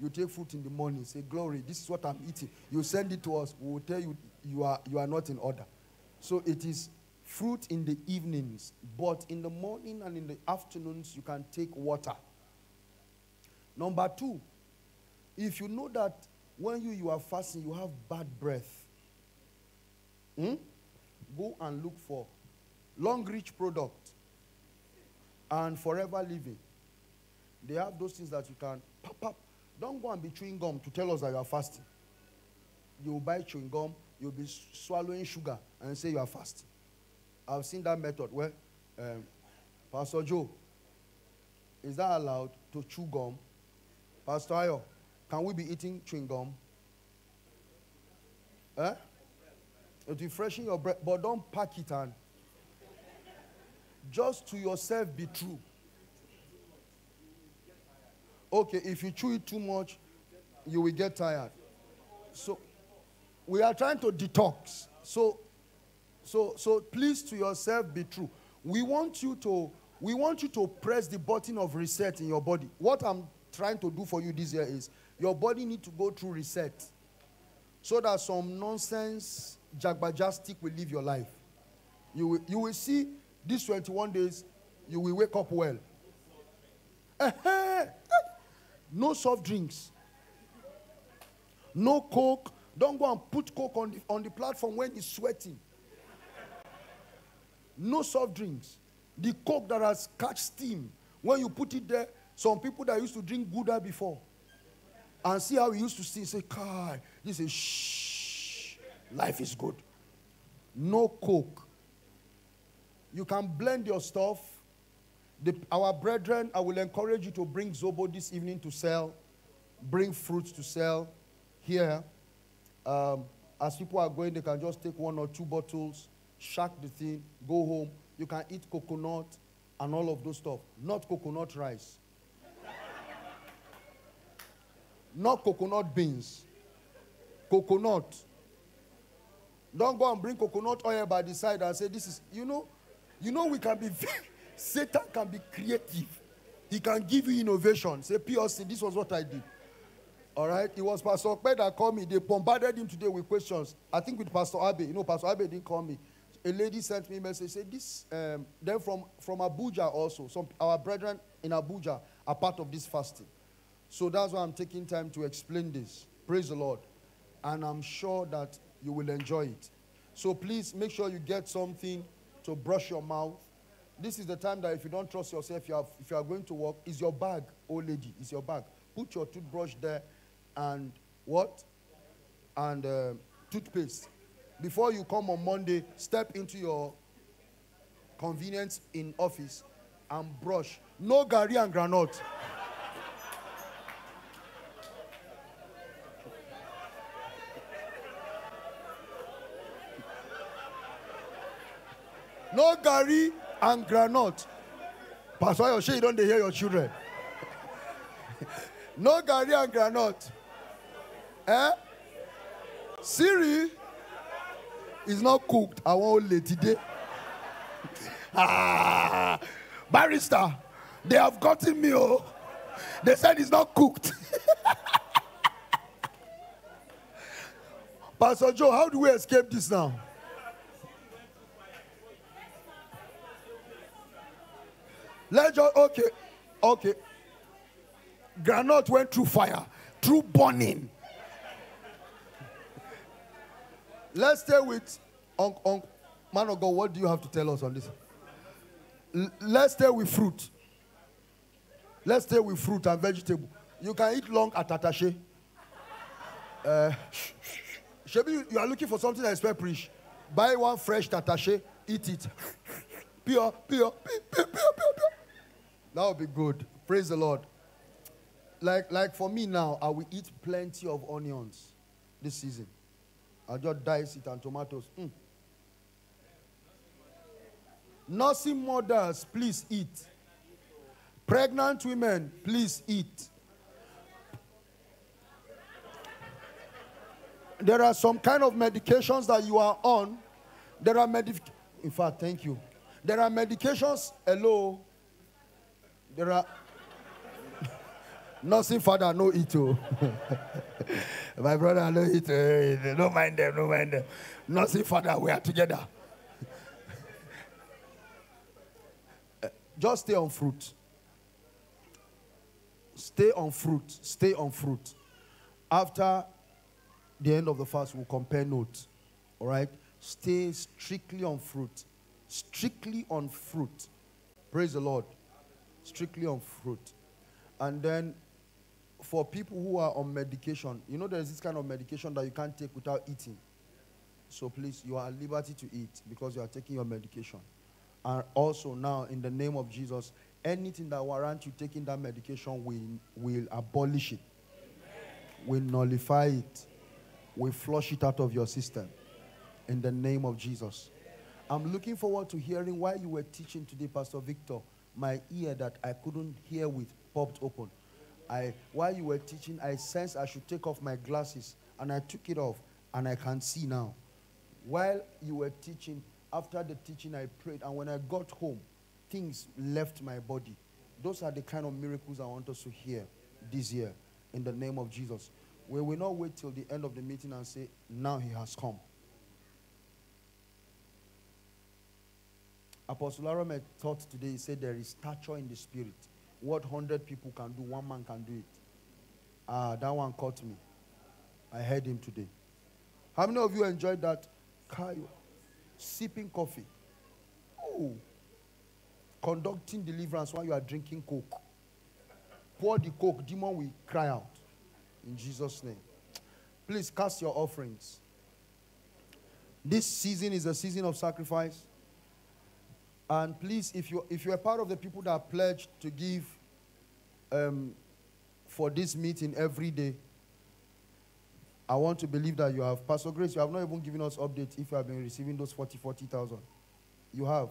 You take fruit in the morning. Say, "Glory, this is what I'm eating." You send it to us. We will tell you you are not in order. So it is fruit in the evenings. But in the morning and in the afternoons, you can take water. Number two, if you know that when you are fasting, you have bad breath, go and look for Long-Reach Product and Forever Living. They have those things that you can pop up. Don't go and be chewing gum to tell us that you are fasting. You'll buy chewing gum, you'll be swallowing sugar and say you are fasting. I've seen that method where Pastor Joe, is that allowed to chew gum? Pastor Ayo, can we be eating chewing gum? Eh? It will freshen your breath, but don't pack it on. Just to yourself be true. Okay, if you chew it too much, you will get tired. So, we are trying to detox. So please to yourself be true. We want you to press the button of reset in your body. What I'm trying to do for you this year is your body needs to go through reset so that some nonsense jagbajastic will live your life. You will see. These 21 days, you will wake up well. No soft drinks. No Coke. Don't go and put Coke on the platform when it's sweating. No soft drinks. The Coke that has catch steam, when you put it there, some people that used to drink Gouda before, and see how we used to see, say, "God, this is shh. Life is good." No Coke. You can blend your stuff. Our brethren, I will encourage you to bring Zobo this evening to sell. Bring fruits to sell here. As people are going, they can just take one or two bottles, shack the thing, go home. You can eat coconut and all of those stuff. Not coconut rice. Not coconut beans. Coconut. Don't go and bring coconut oil by the side and say, "This is," you know, we can be, Satan can be creative. He can give you innovation. Say, "POC, this was what I did." All right? It was Pastor Okpe that called me. They bombarded him today with questions. I think with Pastor Abe. You know, Pastor Abe didn't call me. A lady sent me a message. Said, "This, they're from Abuja also. Some our brethren in Abuja are part of this fasting." So that's why I'm taking time to explain this. Praise the Lord. And I'm sure that you will enjoy it. So please make sure you get something to brush your mouth. This is the time that if you don't trust yourself, if you are going to work, is your bag, old lady, is your bag. Put your toothbrush there and what? and toothpaste. Before you come on Monday, step into your convenience in office and brush. No garri and granite. No garri and granite. Pastor Ayo, you don't hear your children. No garri and granite. Eh? Siri is not cooked. I want lady day. Ah, barrister, they have gotten me. Oh, they said it's not cooked. Pastor Joe, how do we escape this now? Let's just, okay. Granite went through fire, through burning. Let's stay with, man of God, what do you have to tell us on this? Let's stay with fruit. Let's stay with fruit and vegetable. You can eat long at attaché. Shebi, you are looking for something that is very fresh. Buy one fresh attaché, eat it. Pure. That would be good. Praise the Lord. Like for me now, I will eat plenty of onions this season. I'll just dice it and tomatoes. Nursing mothers, please eat. Pregnant women, please eat. There are some kind of medications that you are on. There are medications. In fact, thank you. There are medications. Hello. There are. Nursing father, no eat. My brother, no eat. Don't mind them, don't mind them. Nursing father, we are together. Just stay on fruit. Stay on fruit. Stay on fruit. After the end of the fast, we'll compare notes. All right? Stay strictly on fruit. Strictly on fruit. Praise the Lord. Strictly on fruit. And then for people who are on medication, you know there's this kind of medication that you can't take without eating. So please, you are at liberty to eat because you are taking your medication. And also now, in the name of Jesus, anything that warrants you taking that medication, will abolish it. Amen. Will nullify it. Will flush it out of your system. In the name of Jesus. I'm looking forward to hearing why you were teaching today, Pastor Victor. My ear that I couldn't hear with popped open. While you were teaching, I sensed I should take off my glasses. And I took it off, and I can see now. While you were teaching, after the teaching, I prayed, and when I got home, things left my body. Those are the kind of miracles I want us to hear this year, in the name of Jesus. We will not wait till the end of the meeting and say, now he has come. Apostle Arome taught today, he said, there is stature in the spirit. What 100 people can do, one man can do it. That one caught me. I heard him today. How many of you enjoyed that? Kayo. Sipping coffee. Oh. Conducting deliverance while you are drinking Coke. Pour the Coke, demon will cry out. In Jesus' name. Please cast your offerings. This season is a season of sacrifice. And please, if you are part of the people that are pledged to give for this meeting every day, I want to believe that you have. Pastor Grace, you have not even given us updates if you have been receiving those 40,000. You have.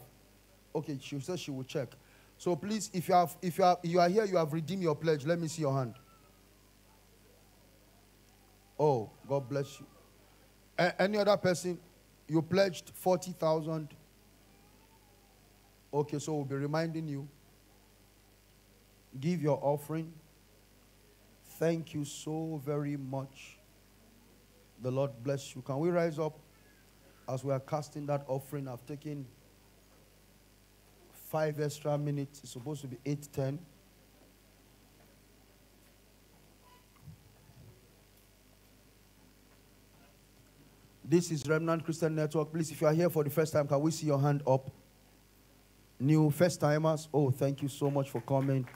Okay, she says she will check. So please, if you are here, you have redeemed your pledge. Let me see your hand. Oh, God bless you. Any other person, you pledged 40,000. Okay, so we'll be reminding you. Give your offering. Thank you so very much. The Lord bless you. Can we rise up as we are casting that offering? I've taken 5 extra minutes. It's supposed to be 8:10. This is Remnant Christian Network. Please, if you are here for the first time, can we see your hand up? New first timers. Oh, thank you so much for coming.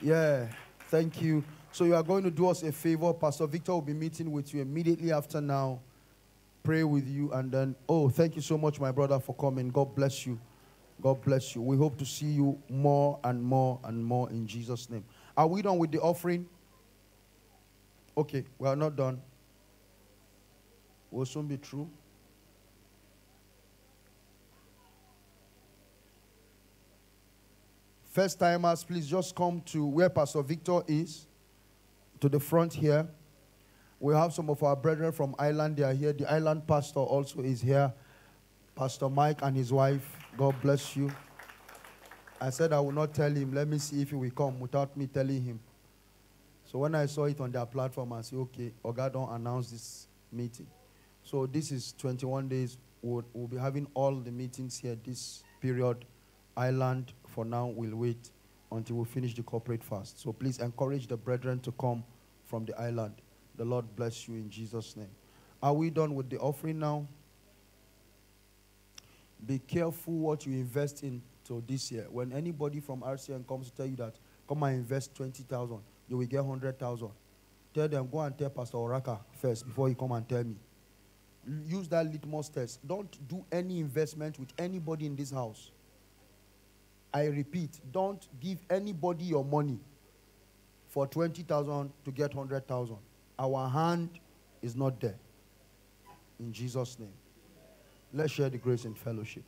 Yeah, thank you. So you are going to do us a favor. Pastor Victor will be meeting with you immediately after now. Pray with you, and then, oh, thank you so much, my brother, for coming. God bless you. God bless you. We hope to see you more and more and more in Jesus' name. Are we done with the offering? Okay, we are not done. We'll soon be through. First timers, please just come to where Pastor Victor is, to the front here. We have some of our brethren from Ireland. They are here. The Ireland pastor also is here. Pastor Mike and his wife. God bless you. I said I will not tell him. Let me see if he will come without me telling him. So when I saw it on their platform, I said, okay, Oga don't announce this meeting. So this is 21 days. We'll be having all the meetings here this period. Ireland, for now, will wait until we finish the corporate fast. So please encourage the brethren to come from the island. The Lord bless you in Jesus' name. Are we done with the offering now? Be careful what you invest in till this year. When anybody from RCN comes to tell you that, come and invest 20,000, you will get 100,000. Tell them, go and tell Pastor Oraka first before you come and tell me. Use that litmus test. Don't do any investment with anybody in this house. I repeat, don't give anybody your money for 20,000 to get 100,000. Our hand is not there. In Jesus' name. Let's share the grace and fellowship.